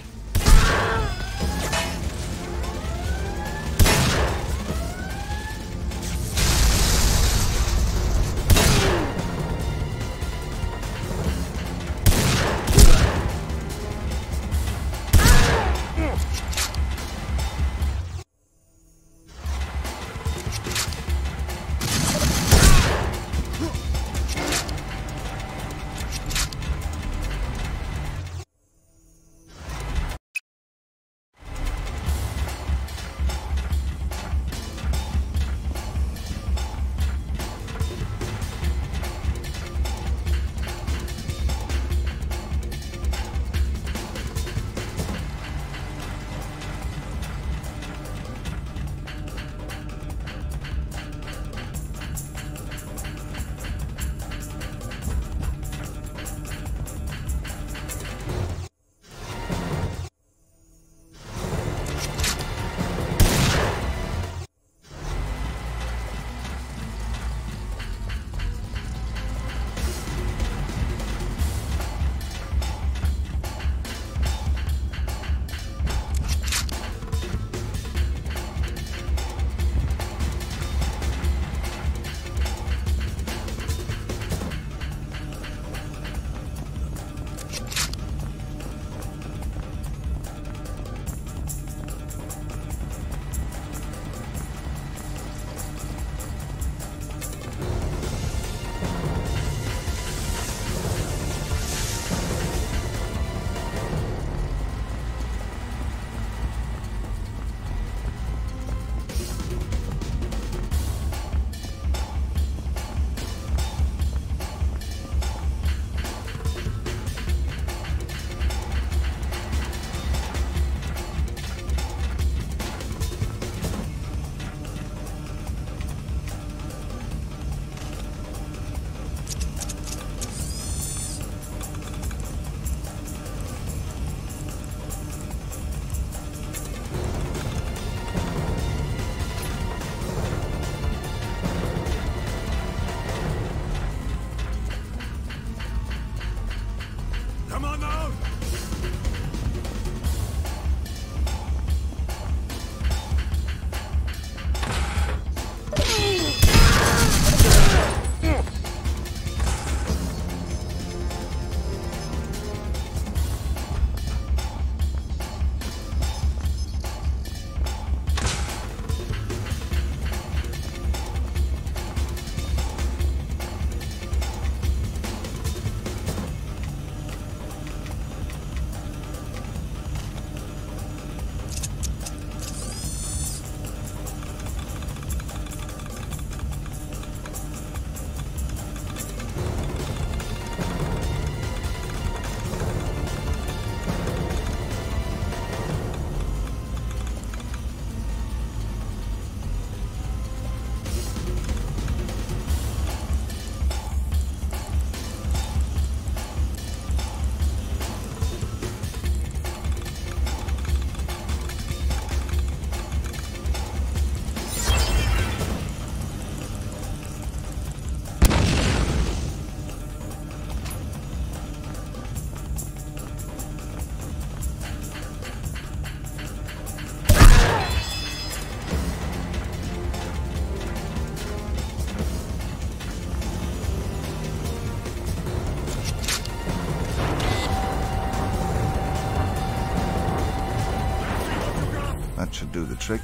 Should do the trick.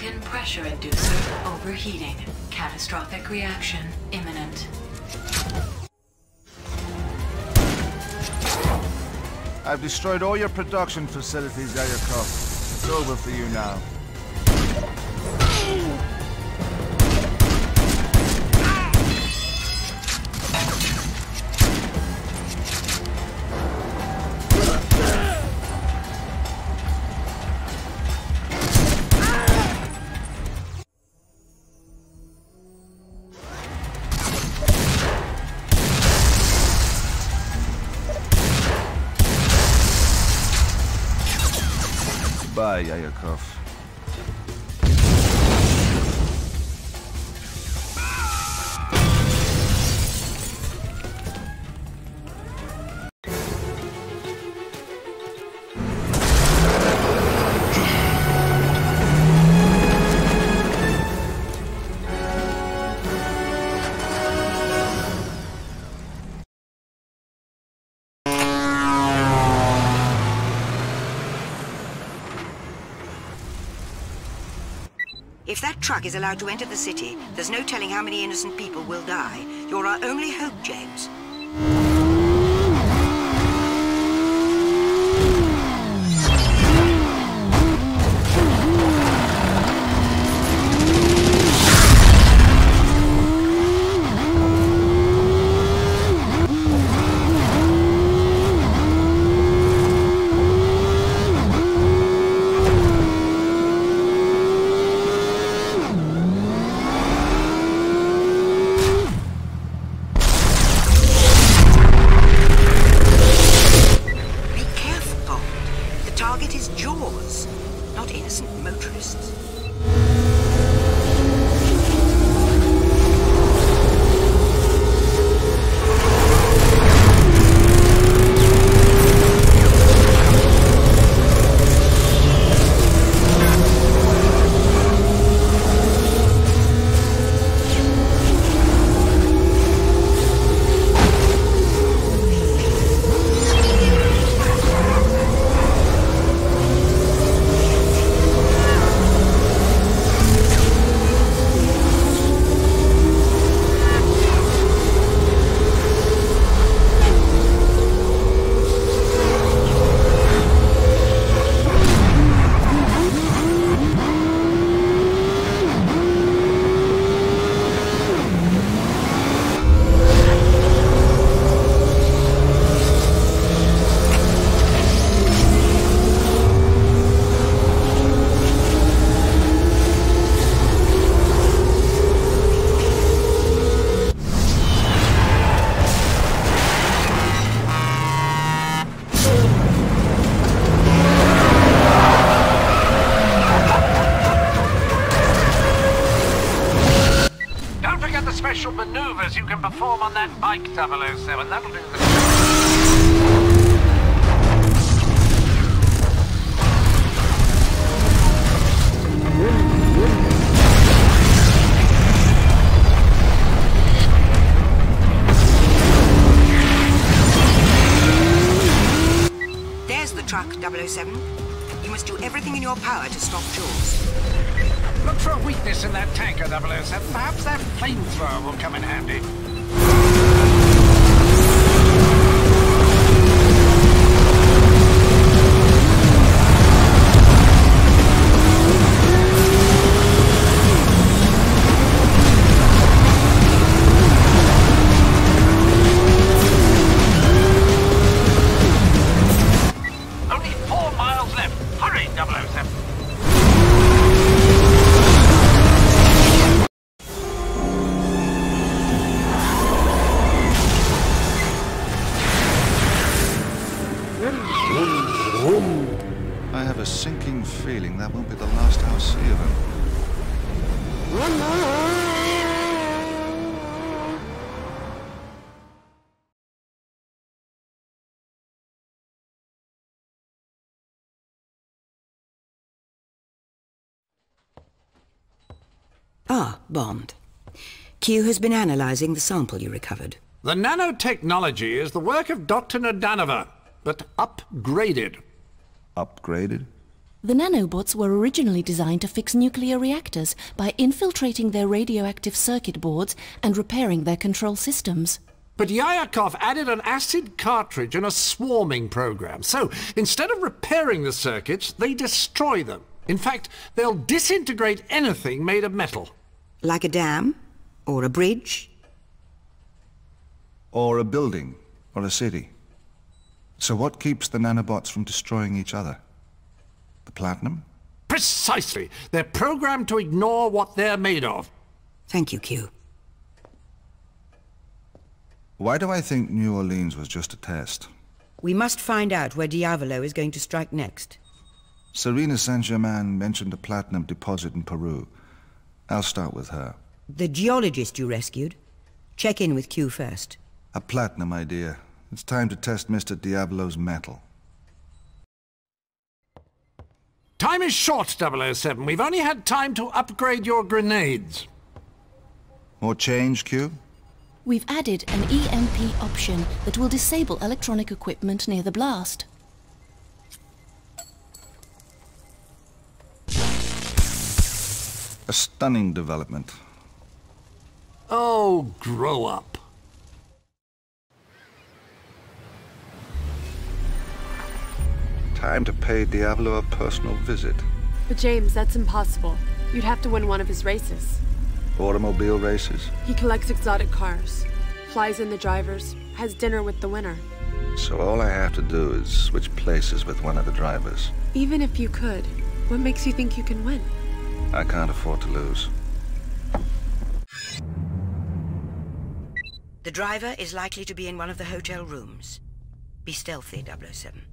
Broken pressure inducer overheating. Catastrophic reaction imminent. I've destroyed all your production facilities, Yayakov. It's over for you now. Bye, Yayakov. If that truck is allowed to enter the city, there's no telling how many innocent people will die. You're our only hope, James. You can perform on that bike, 007. That'll do the trick. There's the truck, 007. You must do everything in your power to stop Jaws. Look for a weakness in that tanker, 007. Perhaps that flamethrower will come in handy. Ah, Bond. Q has been analysing the sample you recovered. The nanotechnology is the work of Dr. Nadanova, but upgraded. Upgraded? The nanobots were originally designed to fix nuclear reactors by infiltrating their radioactive circuit boards and repairing their control systems. But Yayakov added an acid cartridge and a swarming program. So, instead of repairing the circuits, they destroy them. In fact, they'll disintegrate anything made of metal. Like a dam? Or a bridge? Or a building? Or a city? So what keeps the nanobots from destroying each other? The platinum? Precisely! They're programmed to ignore what they're made of. Thank you, Q. Why do I think New Orleans was just a test? We must find out where Diavolo is going to strike next. Serena St. Germain mentioned a platinum deposit in Peru. I'll start with her. The geologist you rescued? Check in with Q first. A platinum idea. It's time to test Mr. Diavolo's metal. Time is short, 007. We've only had time to upgrade your grenades. More change, Q? We've added an EMP option that will disable electronic equipment near the blast. A stunning development. Oh, grow up. Time to pay Diavolo a personal visit. But James, that's impossible. You'd have to win one of his races. Automobile races? He collects exotic cars, flies in the drivers, has dinner with the winner. So all I have to do is switch places with one of the drivers. Even if you could, what makes you think you can win? I can't afford to lose. The driver is likely to be in one of the hotel rooms. Be stealthy, 007.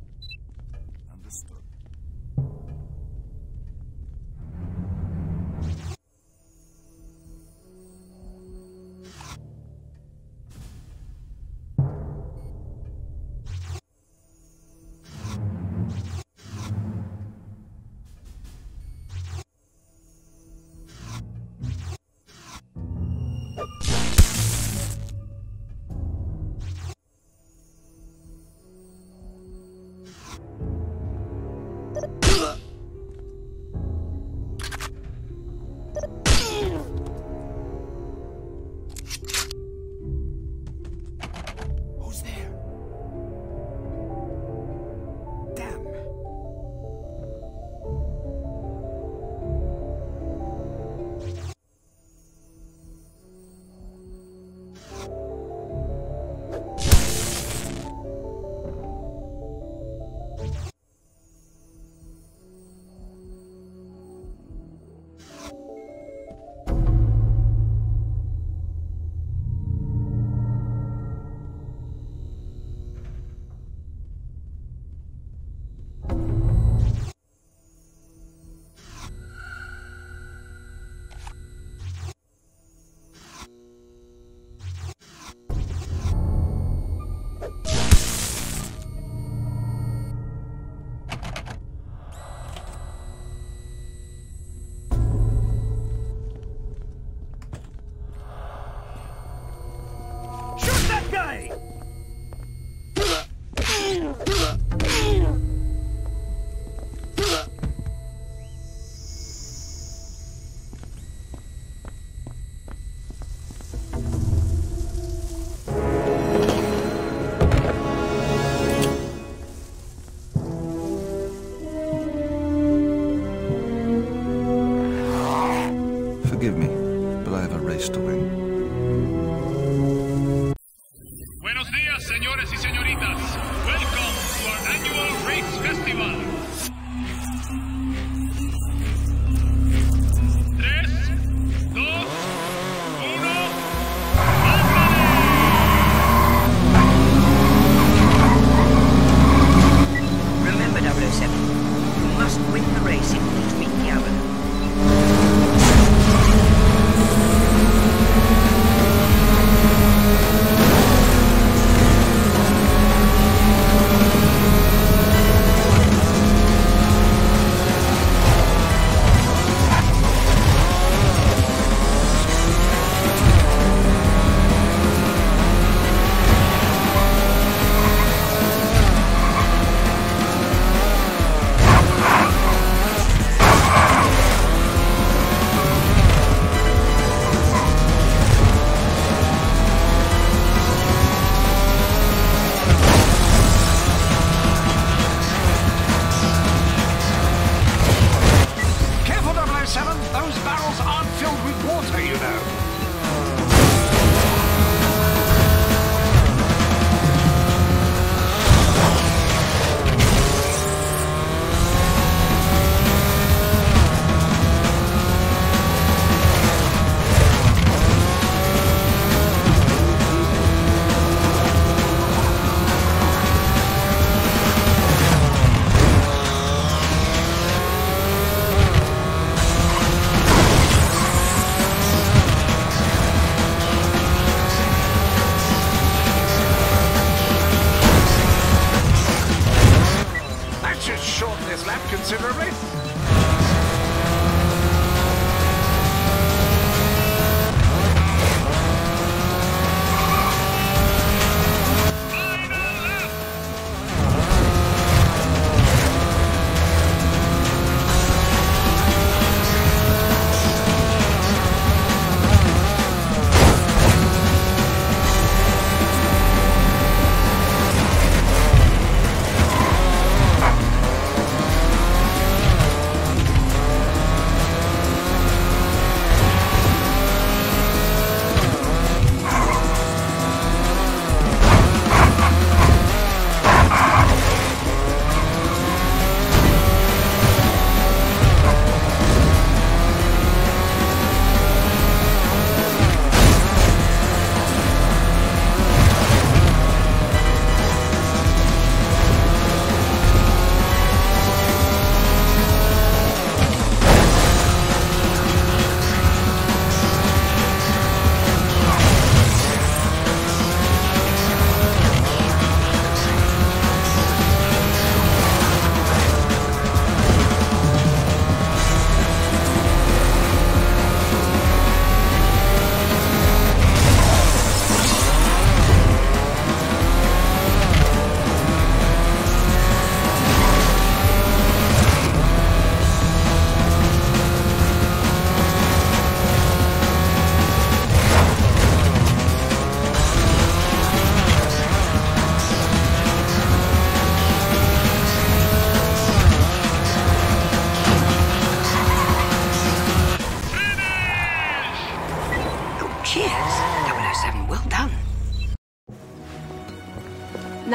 is lapped considerably.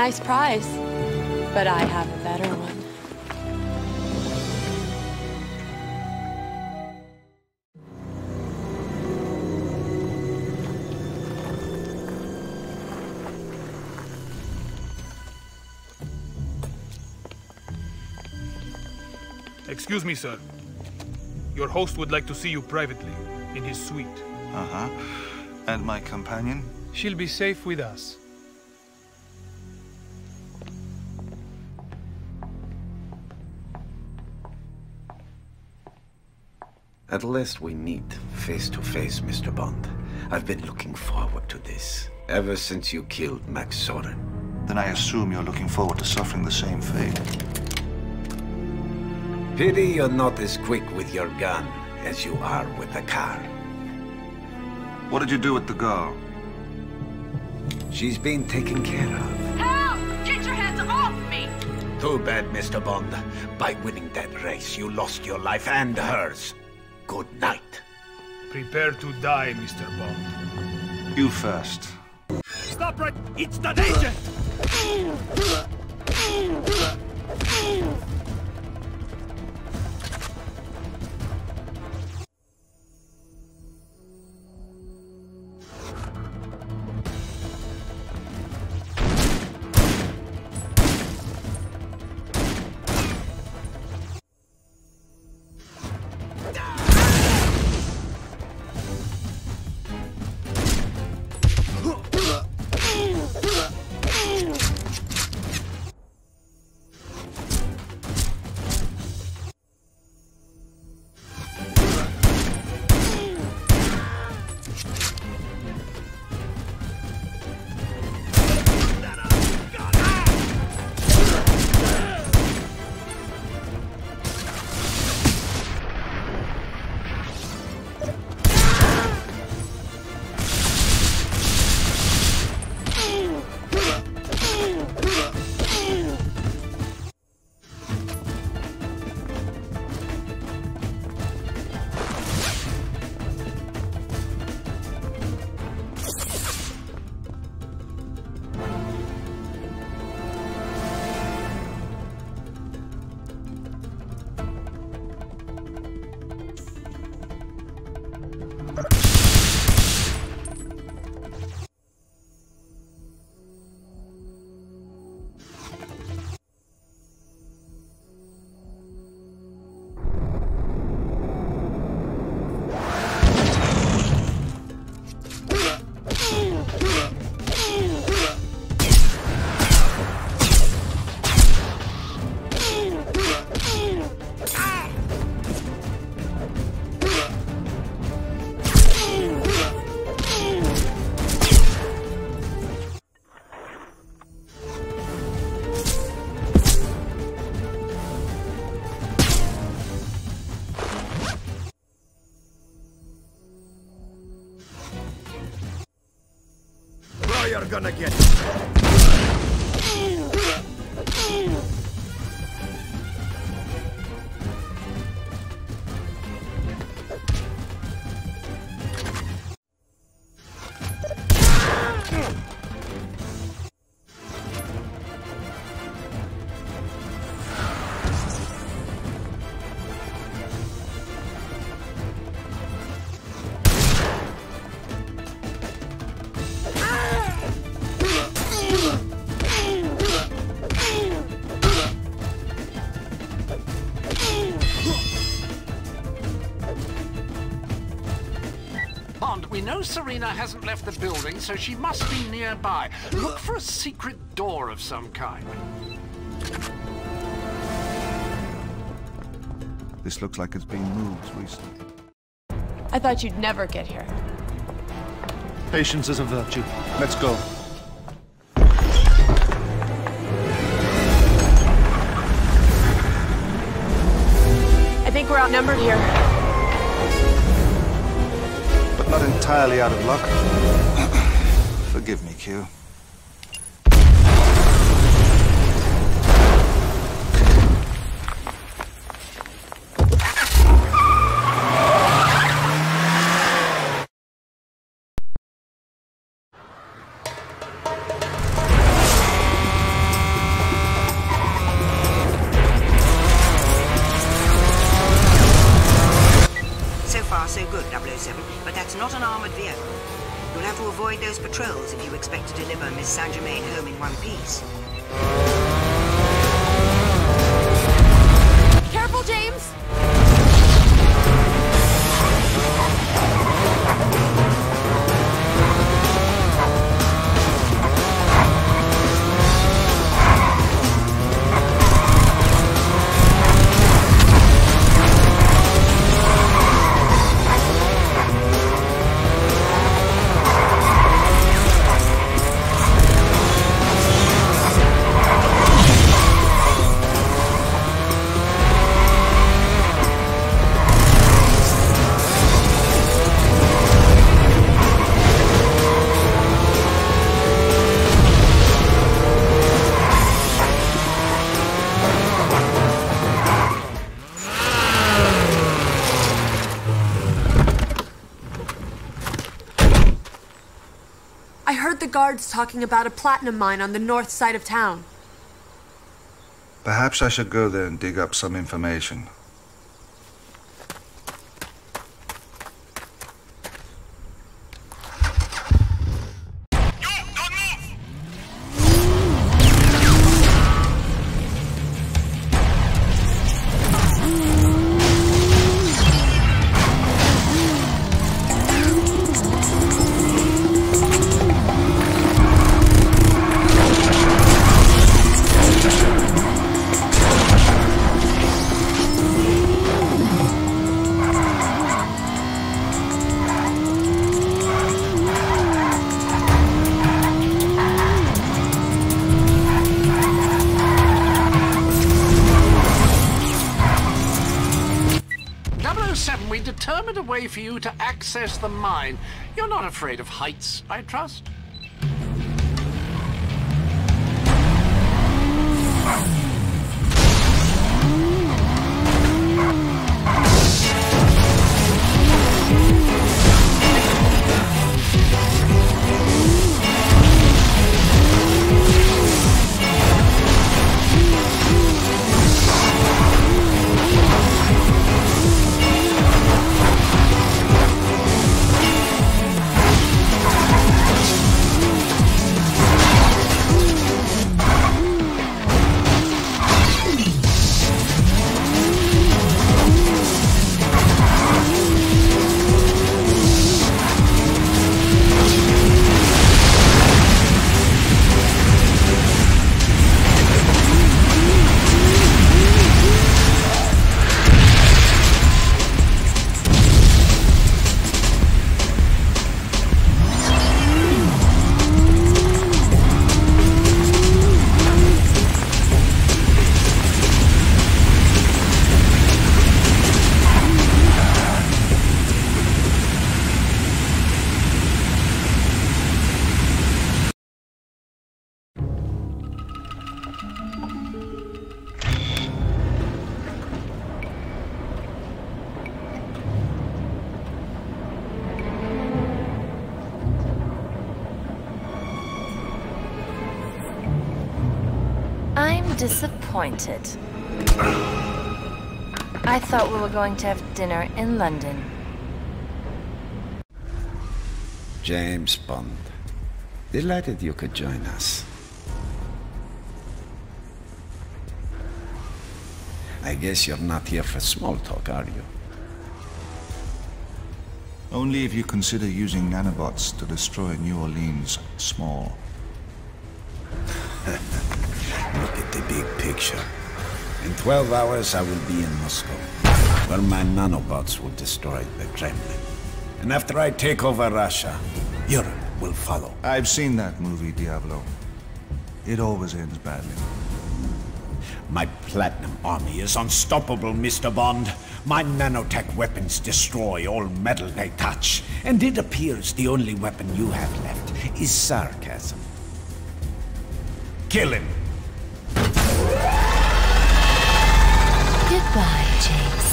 Nice prize, but I have a better one. Excuse me, sir. Your host would like to see you privately, in his suite. Uh-huh. And my companion? She'll be safe with us. At last we meet face to face, Mr. Bond. I've been looking forward to this, ever since you killed Max Zorin. Then I assume you're looking forward to suffering the same fate. Pity you're not as quick with your gun as you are with the car. What did you do with the girl? She's being taken care of. Help! Get your hands off me! Too bad, Mr. Bond. By winning that race, you lost your life and hers. Good night. Prepare to die, Mr. Bond. You first. Stop right! It's that agent! you're gonna get it. Serena hasn't left the building, so she must be nearby. Look for a secret door of some kind. This looks like it's been moved recently. I thought you'd never get here. Patience is a virtue. Let's go. I think we're outnumbered here. Not entirely out of luck. Forgive me, Q. St. Germain home in one piece. Careful, James! Guards talking about a platinum mine on the north side of town. Perhaps I should go there and dig up some information. Way for you to access the mine. You're not afraid of heights, I trust? disappointed. I thought we were going to have dinner in London. James Bond. Delighted you could join us. I guess you're not here for small talk, are you? Only if you consider using nanobots to destroy New Orleans small. Look at the big picture. In 12 hours I will be in Moscow, where my nanobots will destroy the Kremlin. And after I take over Russia, Europe will follow. I've seen that movie, Diavolo. It always ends badly. My Platinum Army is unstoppable, Mr. Bond. My nanotech weapons destroy all metal they touch. And it appears the only weapon you have left is sarcasm. Kill him! Goodbye, James.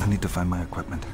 I need to find my equipment.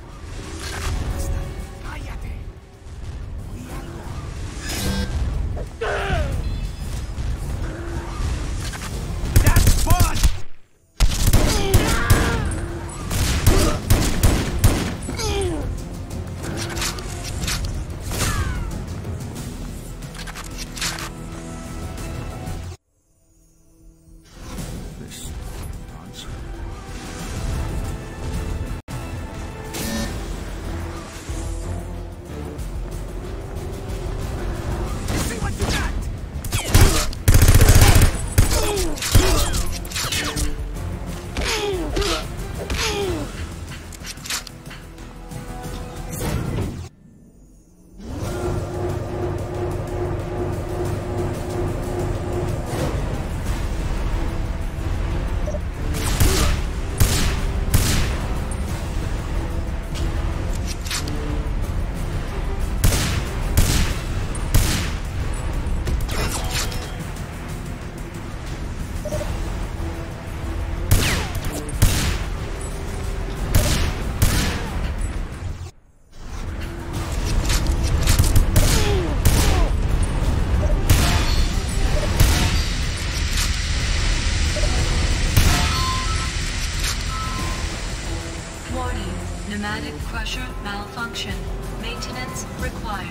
Malfunction. Maintenance required.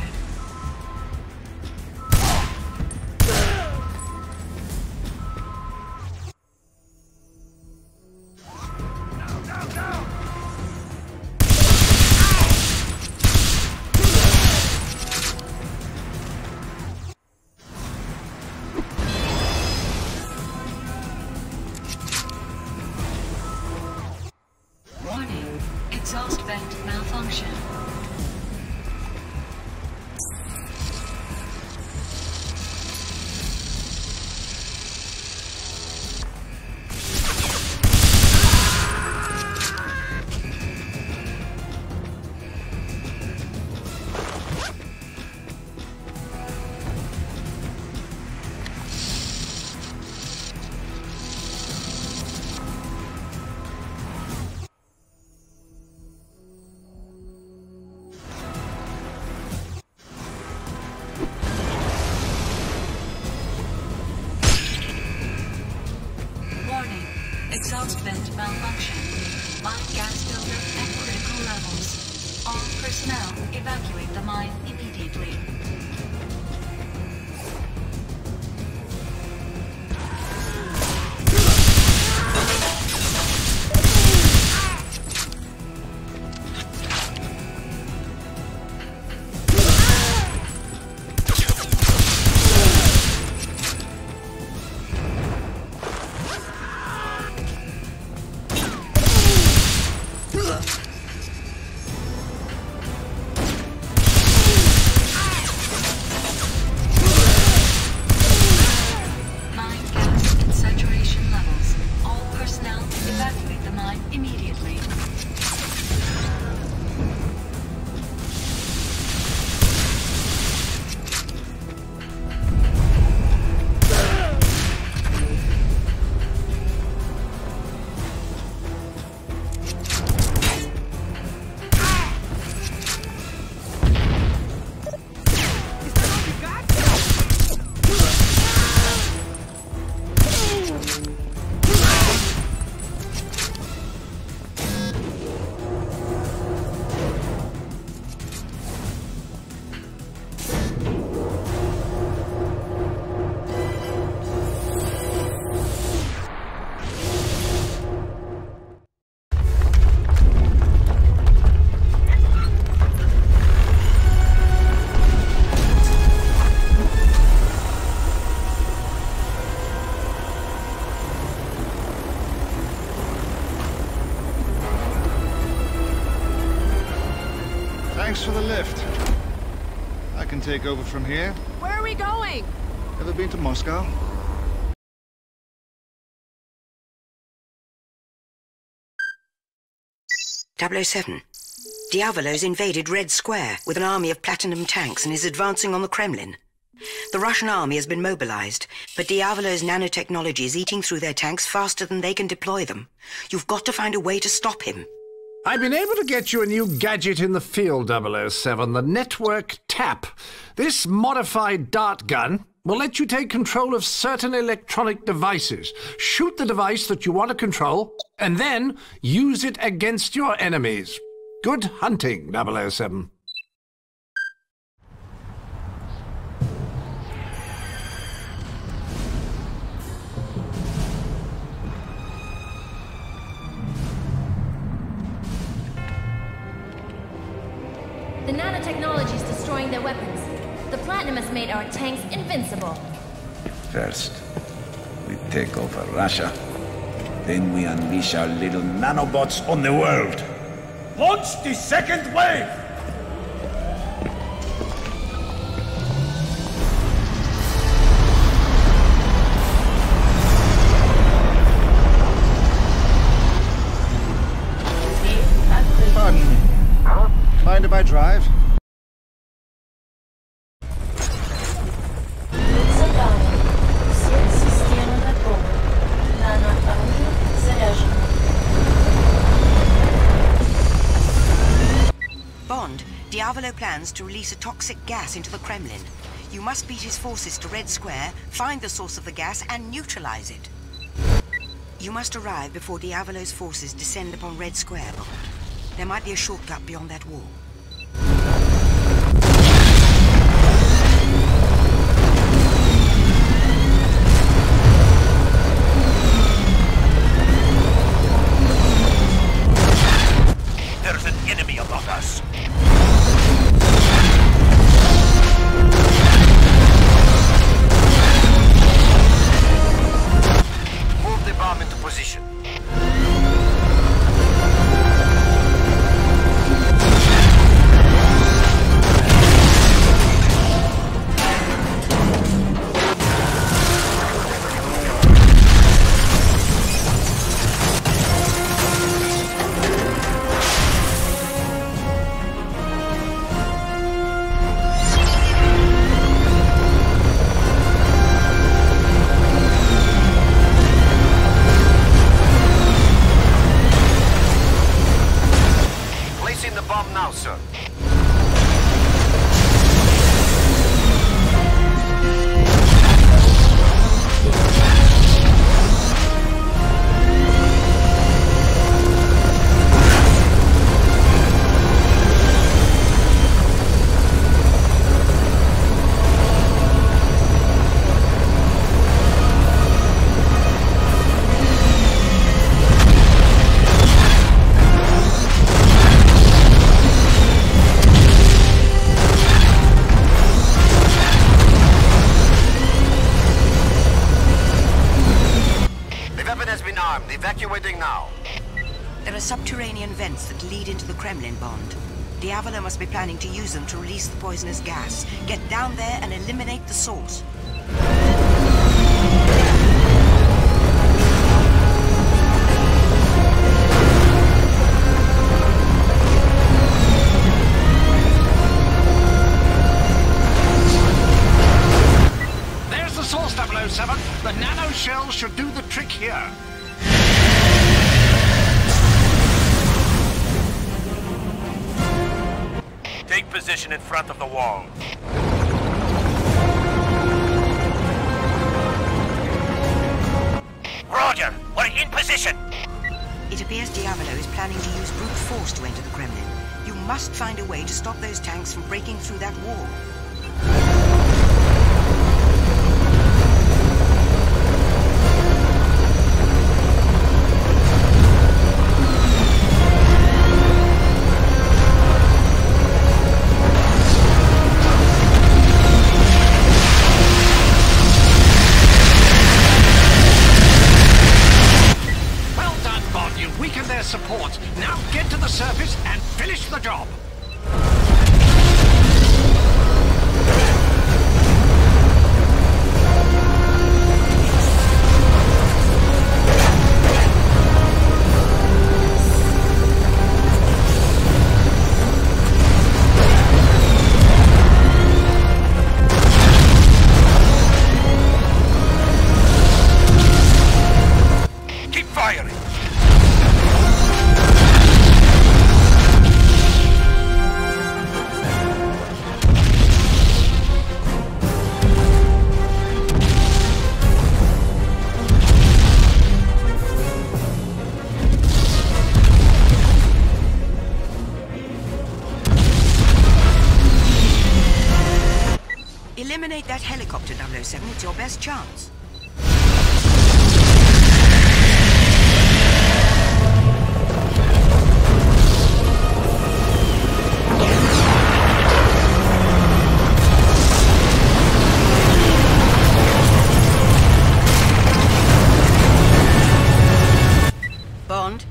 Exhaust vent malfunction. Mine gas buildup at critical levels. All personnel evacuate the mine immediately. Thanks for the lift. I can take over from here. Where are we going? Ever been to Moscow? .007. Diavolo's invaded Red Square with an army of platinum tanks and is advancing on the Kremlin. The Russian army has been mobilized, but Diavolo's nanotechnology is eating through their tanks faster than they can deploy them. You've got to find a way to stop him. I've been able to get you a new gadget in the field, 007, the Network TAP. This modified dart gun will let you take control of certain electronic devices, shoot the device that you want to control, and then use it against your enemies. Good hunting, 007. The nanotechnology is destroying their weapons. The platinum has made our tanks invincible. First, we take over Russia. Then we unleash our little nanobots on the world. Launch the second wave! Pardon me. Mind if I drive? Bond, Diavolo plans to release a toxic gas into the Kremlin. You must beat his forces to Red Square, find the source of the gas, and neutralize it. You must arrive before Diavolo's forces descend upon Red Square, Bond. There might be a shortcut beyond that wall. There's an enemy among us. Move the bomb into position. Be planning to use them to release the poisonous gas. Get down there and eliminate the source. There's the source, 007. The nano shell should do the trick here. Take position in front of the wall. Roger, we're in position. It appears Diavolo is planning to use brute force to enter the Kremlin. You must find a way to stop those tanks from breaking through that wall. Support. Now get to the surface and finish the job. Eliminate that helicopter, 007. It's your best chance. Bond,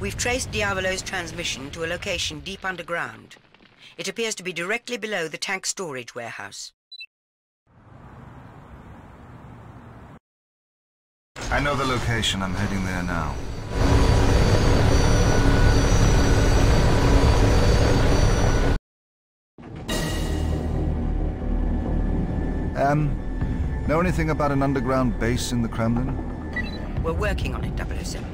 we've traced Diavolo's transmission to a location deep underground. It appears to be directly below the tank storage warehouse. I know the location. I'm heading there now. Know anything about an underground base in the Kremlin? We're working on it, 007.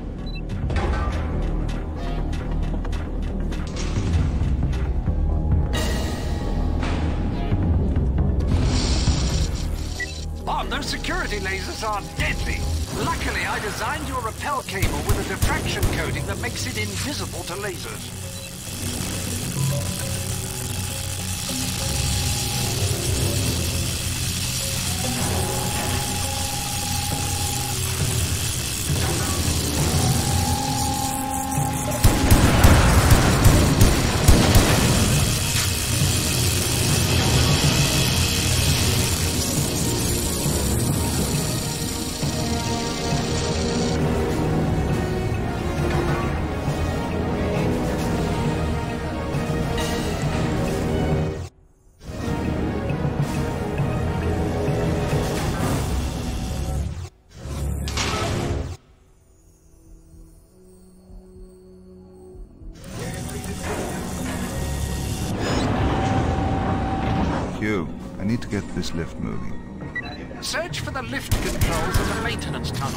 Bond, those security lasers are deadly. Luckily, I designed your rappel cable with a diffraction coating that makes it invisible to lasers. This lift moving. Search for the lift controls in the maintenance tunnel.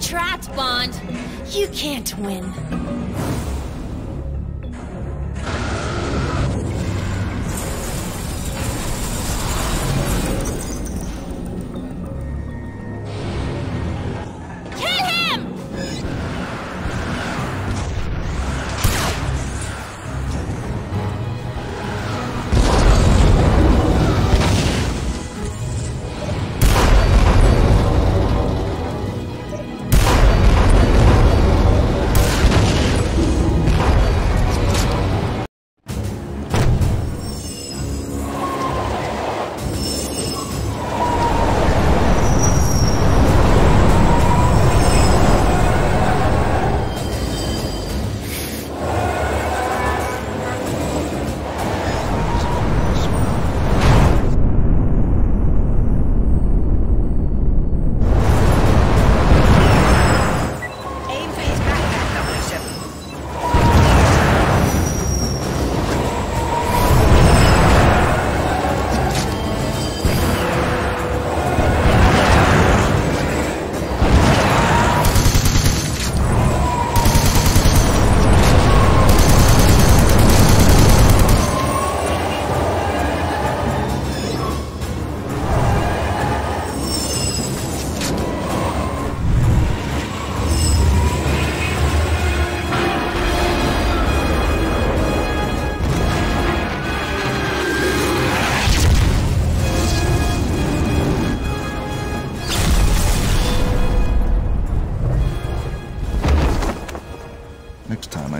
Trapped, Bond. You can't win.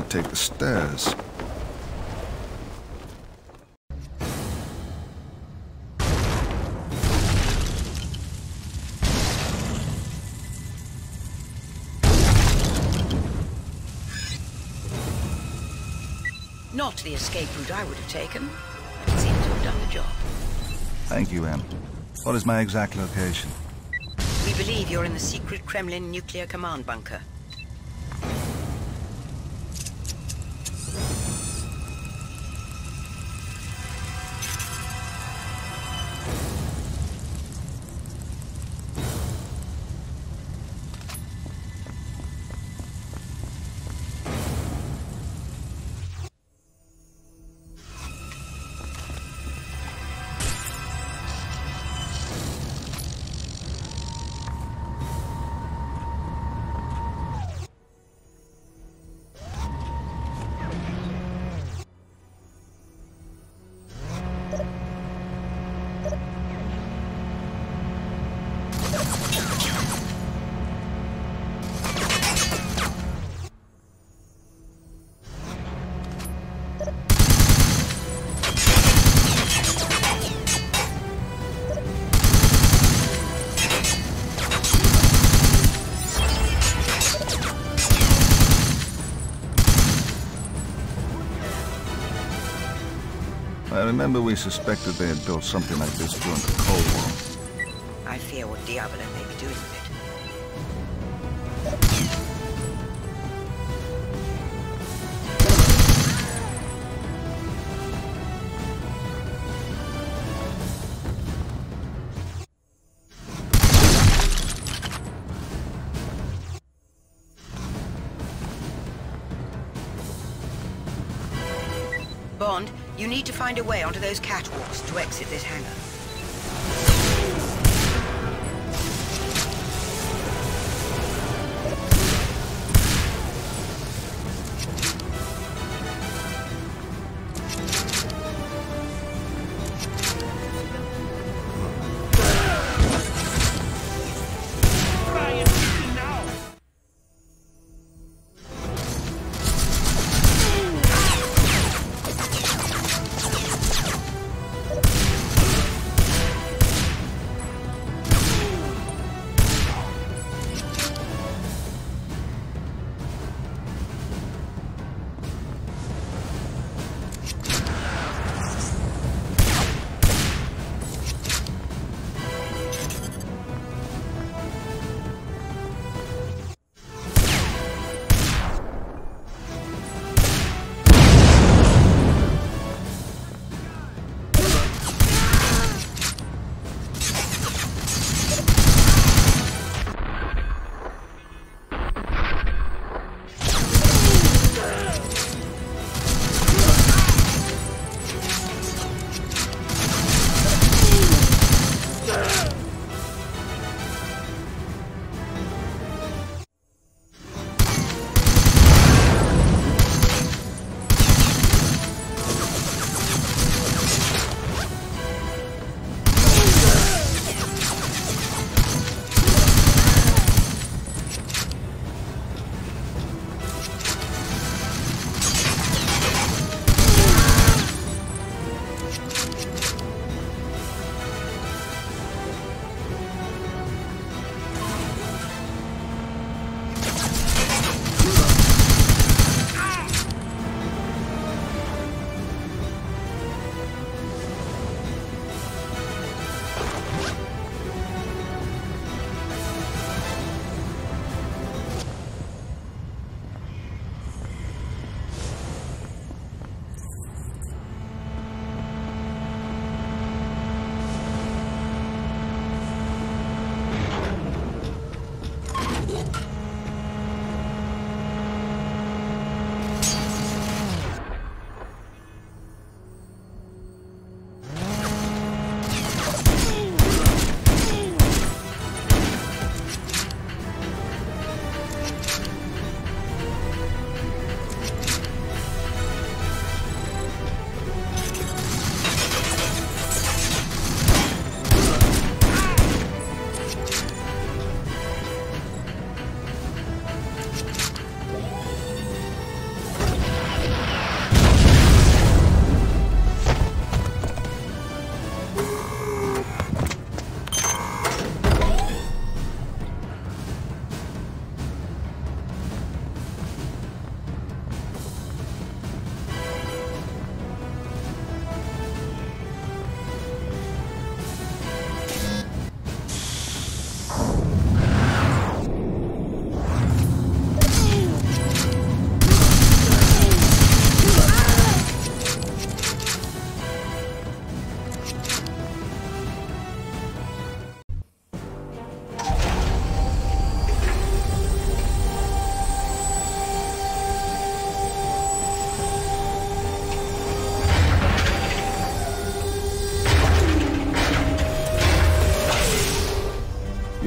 take the stairs. Not the escape route I would have taken, but it seems to have done the job. Thank you, Em. What is my exact location? We believe you're in the secret Kremlin nuclear command bunker. Remember, we suspected they had built something like this during the Cold War. I fear what Diablo may be doing with it. You need to find a way onto those catwalks to exit this hangar.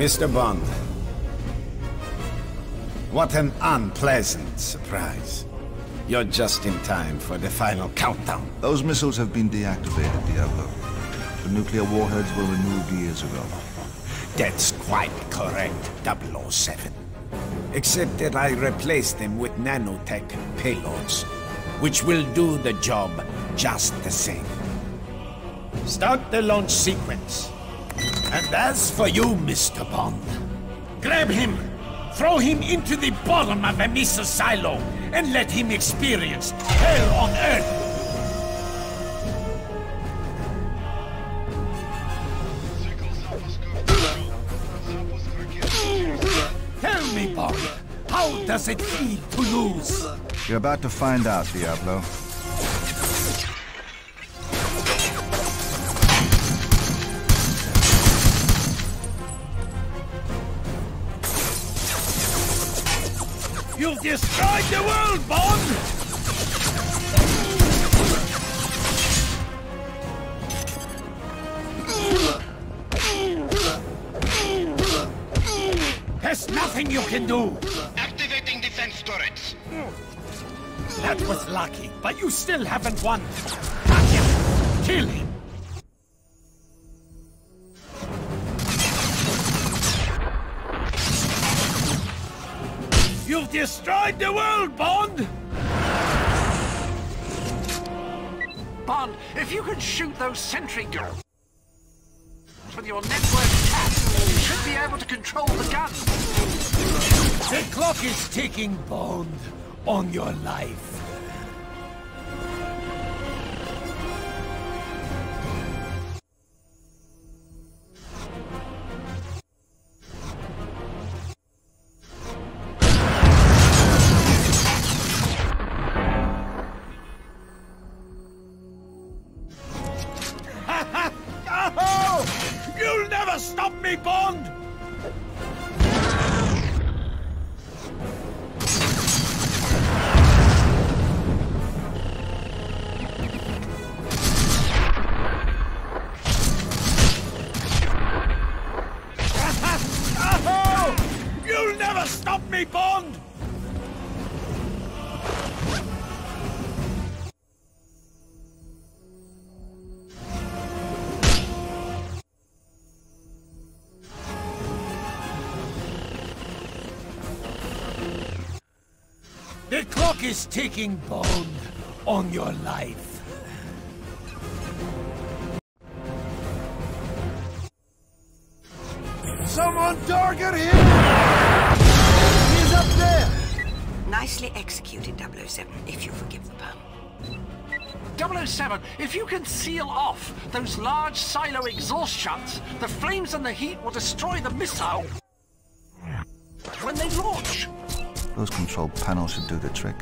Mr. Bond, what an unpleasant surprise. You're just in time for the final countdown. Those missiles have been deactivated, Diablo. The nuclear warheads were removed years ago. That's quite correct, 007. Except that I replaced them with nanotech payloads, which will do the job just the same. Start the launch sequence. And as for you, Mr. Bond, grab him, throw him into the bottom of a missile silo, and let him experience hell on earth. Tell me, Bond, how does it feel to lose? You're about to find out, Diablo. You've destroyed the world, Bond! There's nothing you can do! Activating defense turrets. That was lucky, but you still haven't won. Katya, kill him! You've destroyed the world, Bond! Bond, if you can shoot those sentry guns with your network tap, you should be able to control the guns. The clock is ticking, Bond, on your life. The clock is ticking, Bond, on your life. Someone target him! He's up there! Nicely executed, 007, if you forgive the pun. 007, if you can seal off those large silo exhaust shafts, the flames and the heat will destroy the missile when they launch. Those control panels should do the trick.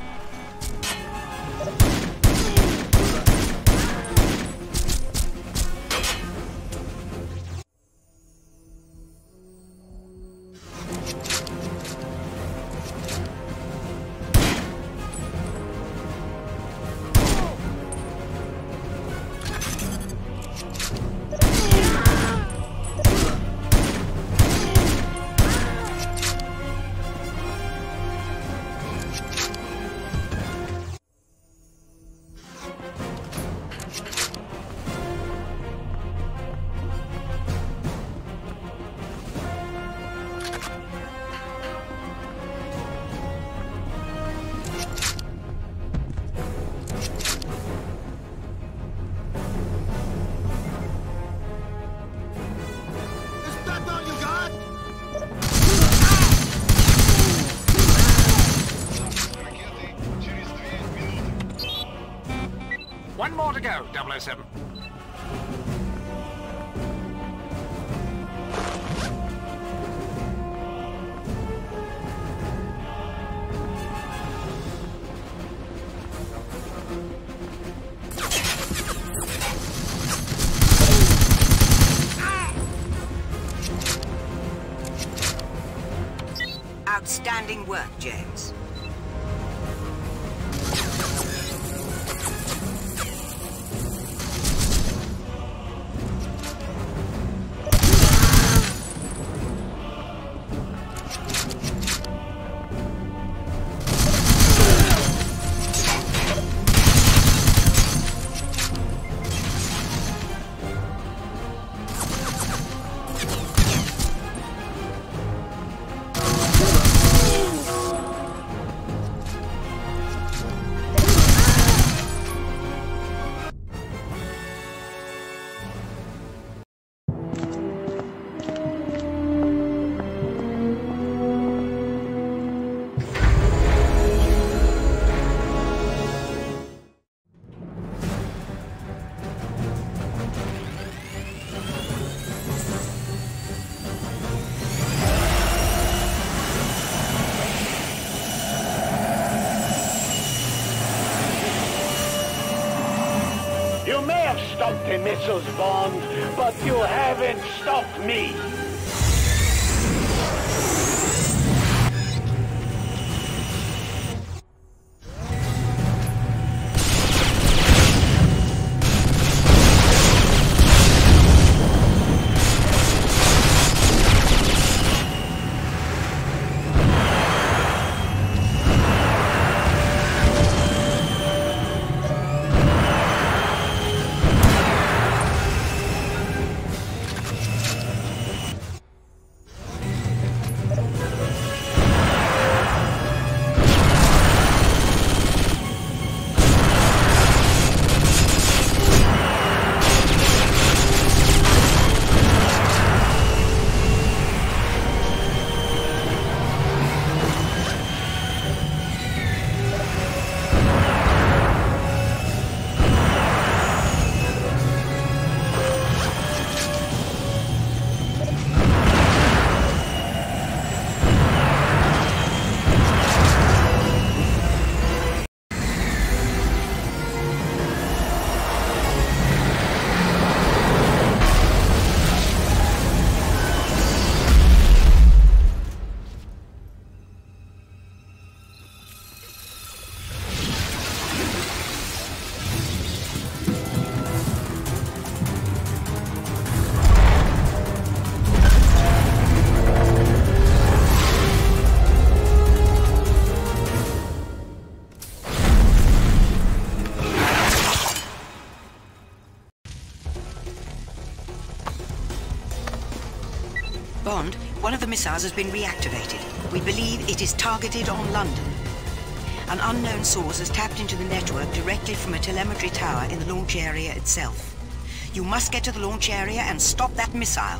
One more to go, 007. Outstanding work, James. You may have stopped the missiles, Bond, but you haven't stopped me. Bond, one of the missiles has been reactivated. We believe it is targeted on London. An unknown source has tapped into the network directly from a telemetry tower in the launch area itself. You must get to the launch area and stop that missile.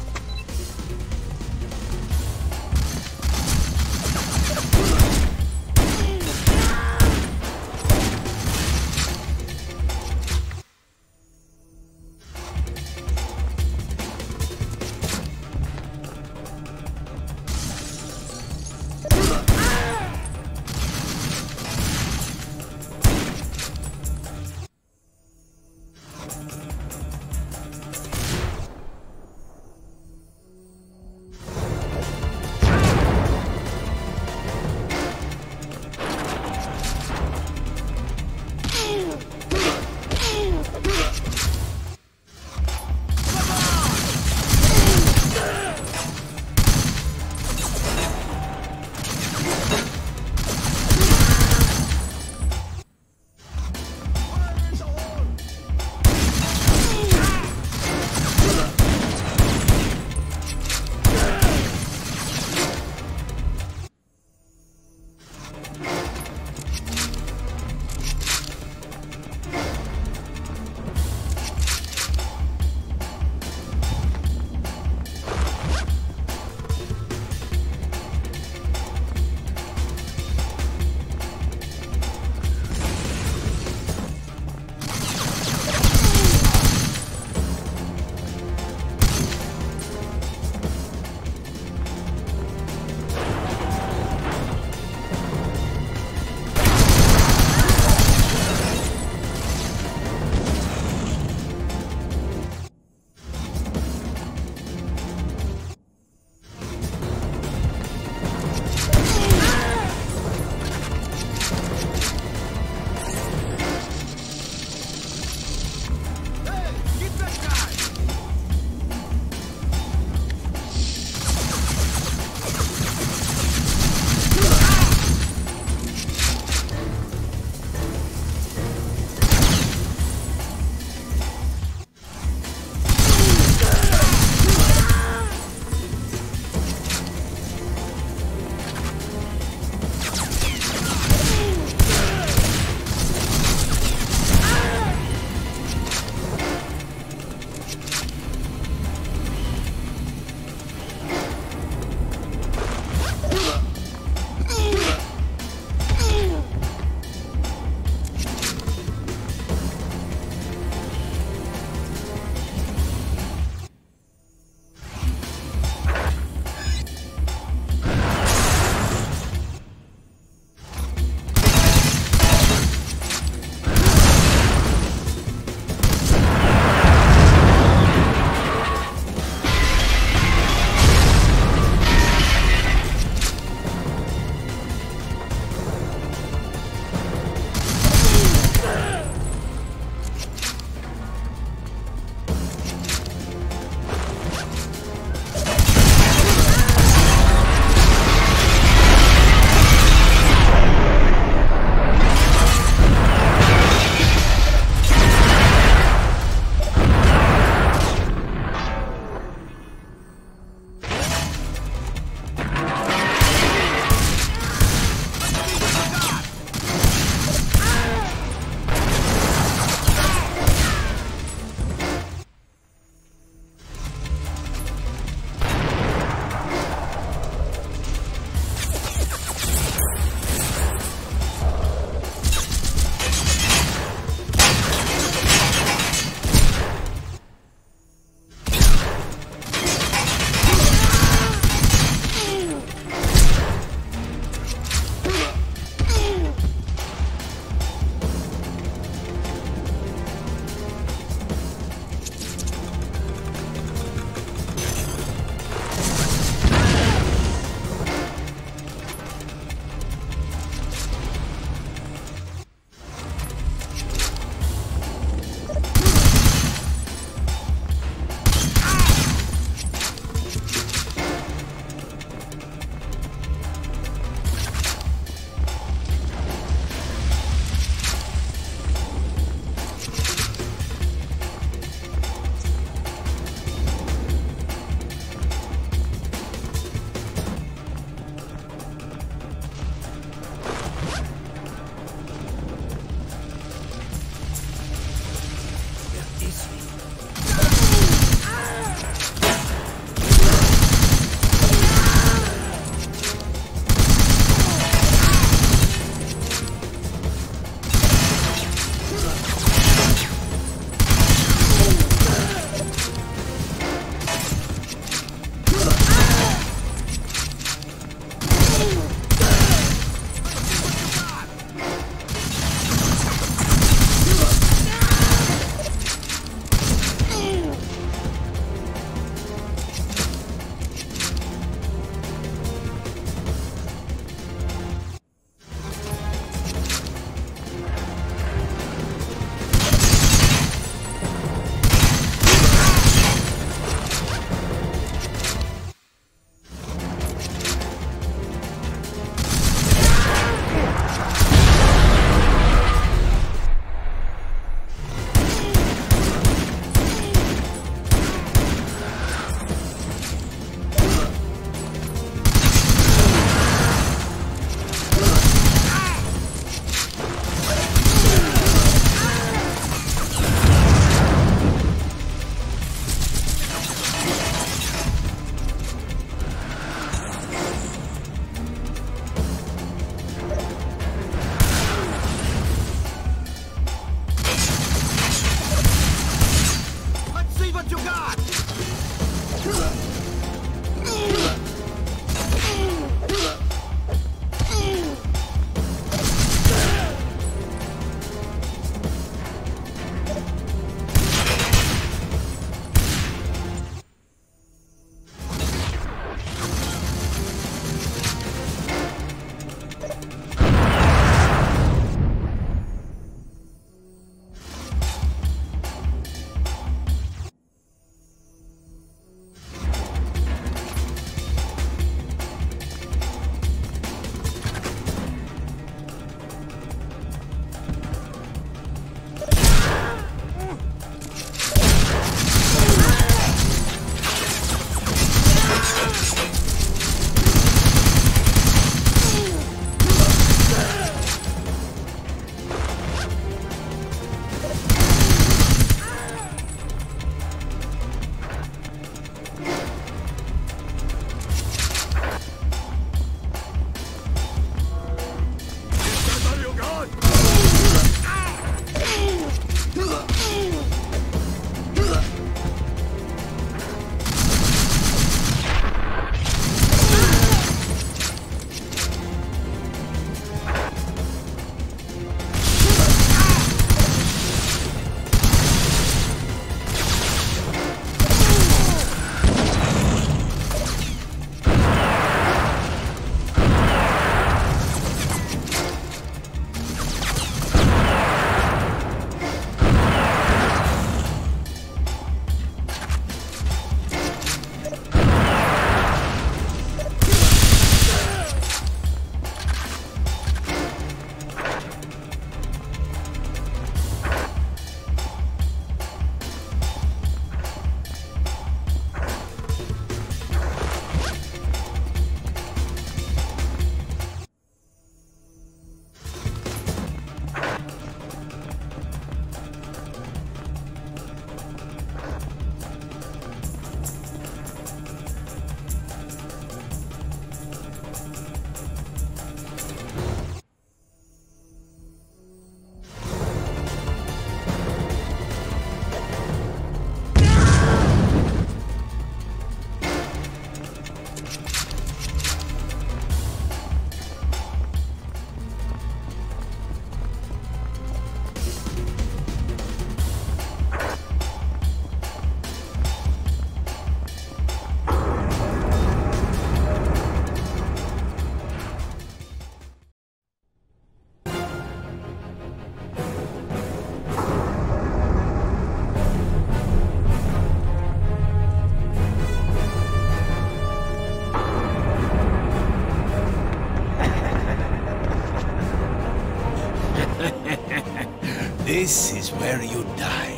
This is where you die.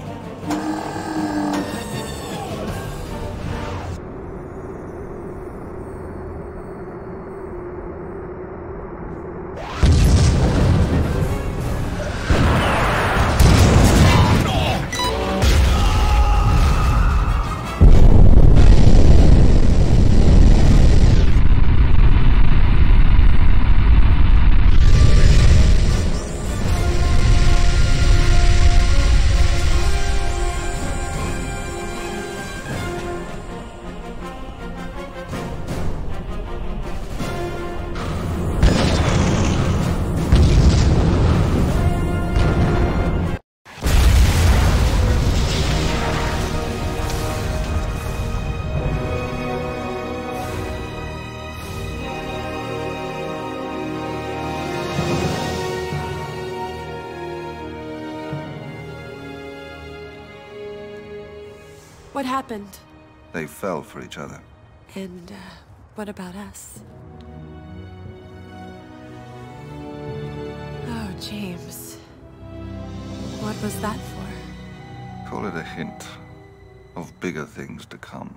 What happened? They fell for each other. And what about us? Oh, James. What was that for? Call it a hint of bigger things to come.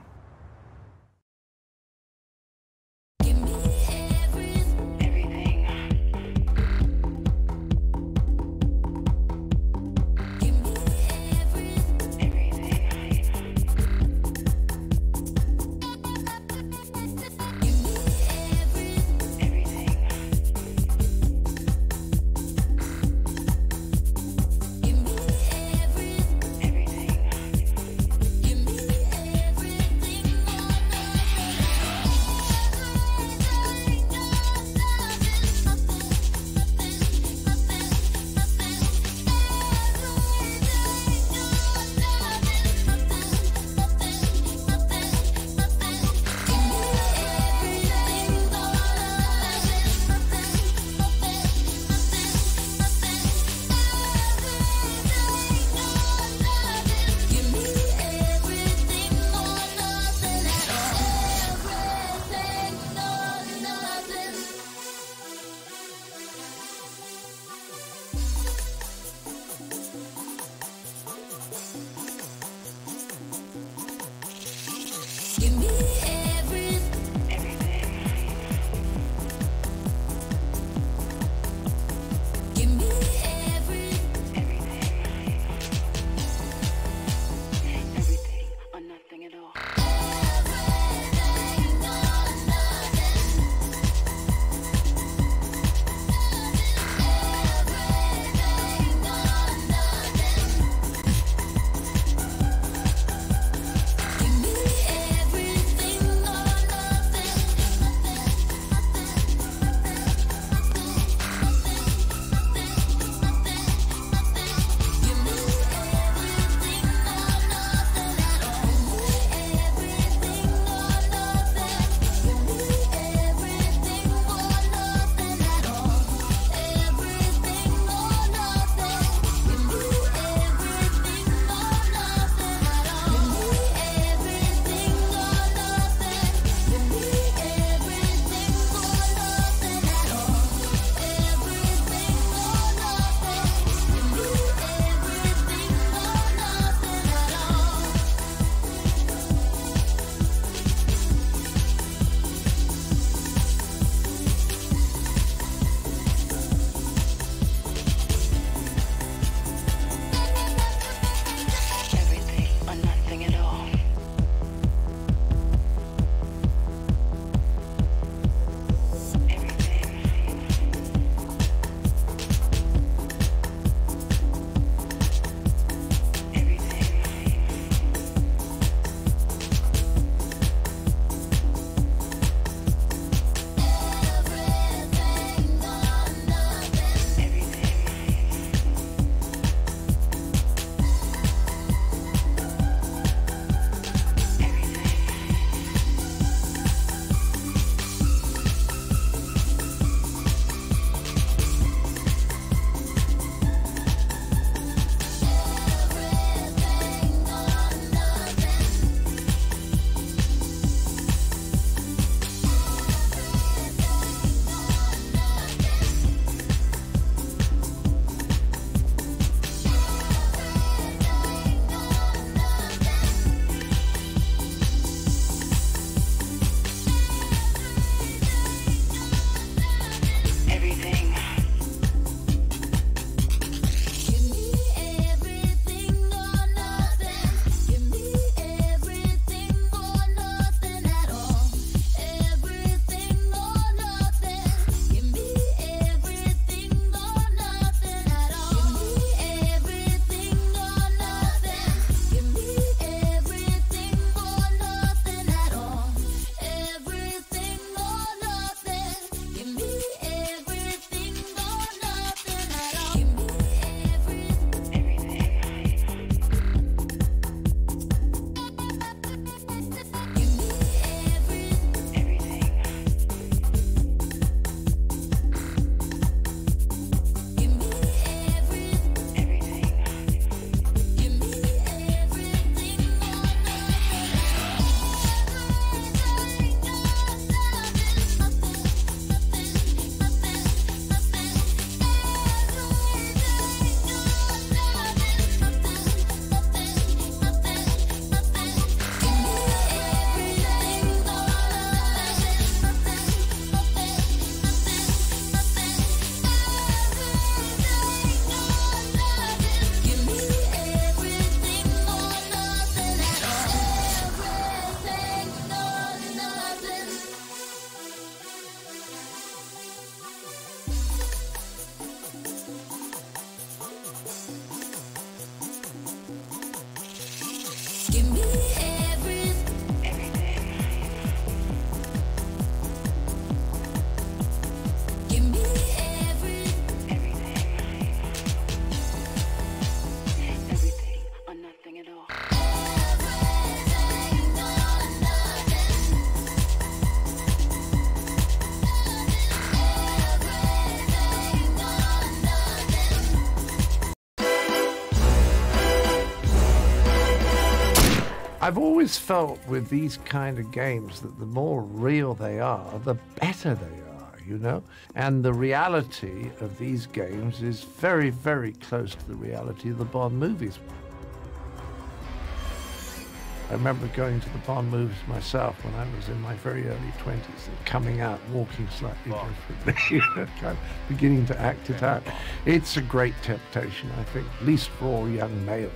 I've always felt with these kind of games that the more real they are, the better they are, you know? And the reality of these games is very, very close to the reality of the Bond movies. I remember going to the Bond movies myself when I was in my very early 20s, and coming out, walking slightly differently, kind of beginning to act it out. It's a great temptation, I think, at least for all young males.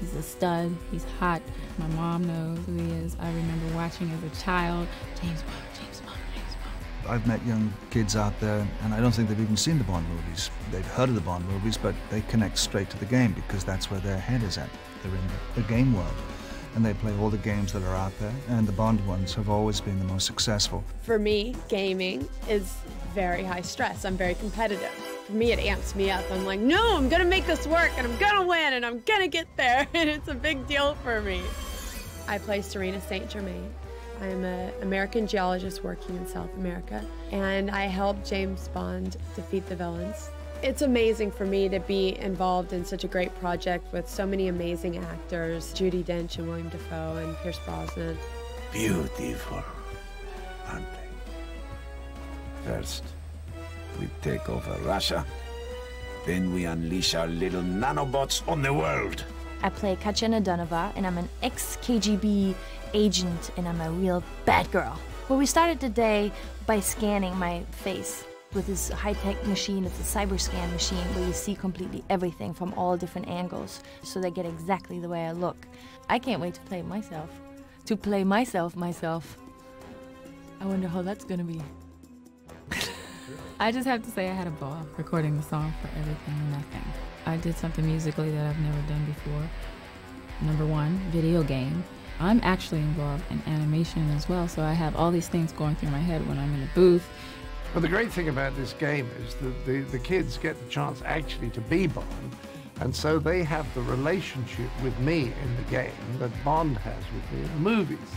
He's a stud, he's hot. My mom knows who he is. I remember watching as a child, James Bond, James Bond, James Bond. I've met young kids out there, and I don't think they've even seen the Bond movies. They've heard of the Bond movies, but they connect straight to the game because that's where their head is at. They're in the game world, and they play all the games that are out there, and the Bond ones have always been the most successful. For me, gaming is very high stress. I'm very competitive. For me, it amps me up. I'm like, no, I'm gonna make this work, and I'm gonna win, and I'm gonna get there, and it's a big deal for me. I play Serena St. Germain. I'm an American geologist working in South America, and I helped James Bond defeat the villains. It's amazing for me to be involved in such a great project with so many amazing actors, Judi Dench and William Dafoe and Pierce Brosnan. Beautiful, aren't they? First, we take over Russia, then we unleash our little nanobots on the world. I play Katya Nadanova, and I'm an ex-KGB agent, and I'm a real bad girl. Well, we started today by scanning my face with this high-tech machine. It's a cyber scan machine where you see completely everything from all different angles, so they get exactly the way I look. I can't wait to play myself. To play myself. I wonder how that's gonna be. I just have to say I had a ball recording the song for Everything and Nothing. I did something musically that I've never done before. Number one, video game. I'm actually involved in animation as well, so I have all these things going through my head when I'm in the booth. Well, the great thing about this game is that the kids get the chance actually to be Bond, and so they have the relationship with me in the game that Bond has with me in the movies.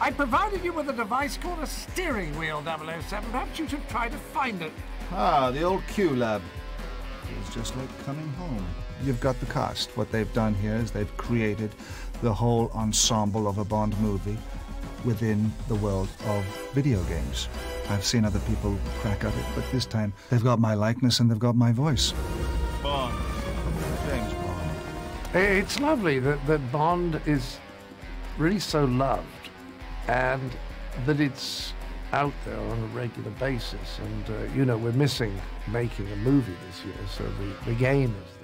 I provided you with a device called a steering wheel, 007. Perhaps you should try to find it. Ah, the old Q-Lab. It's just like coming home. You've got the cast. What they've done here is they've created the whole ensemble of a Bond movie within the world of video games. I've seen other people crack at it, but this time they've got my likeness and they've got my voice. Bond. James Bond. It's lovely that Bond is really so loved, and that it's out there on a regular basis. And, you know, we're missing making a movie this year, so the game is there.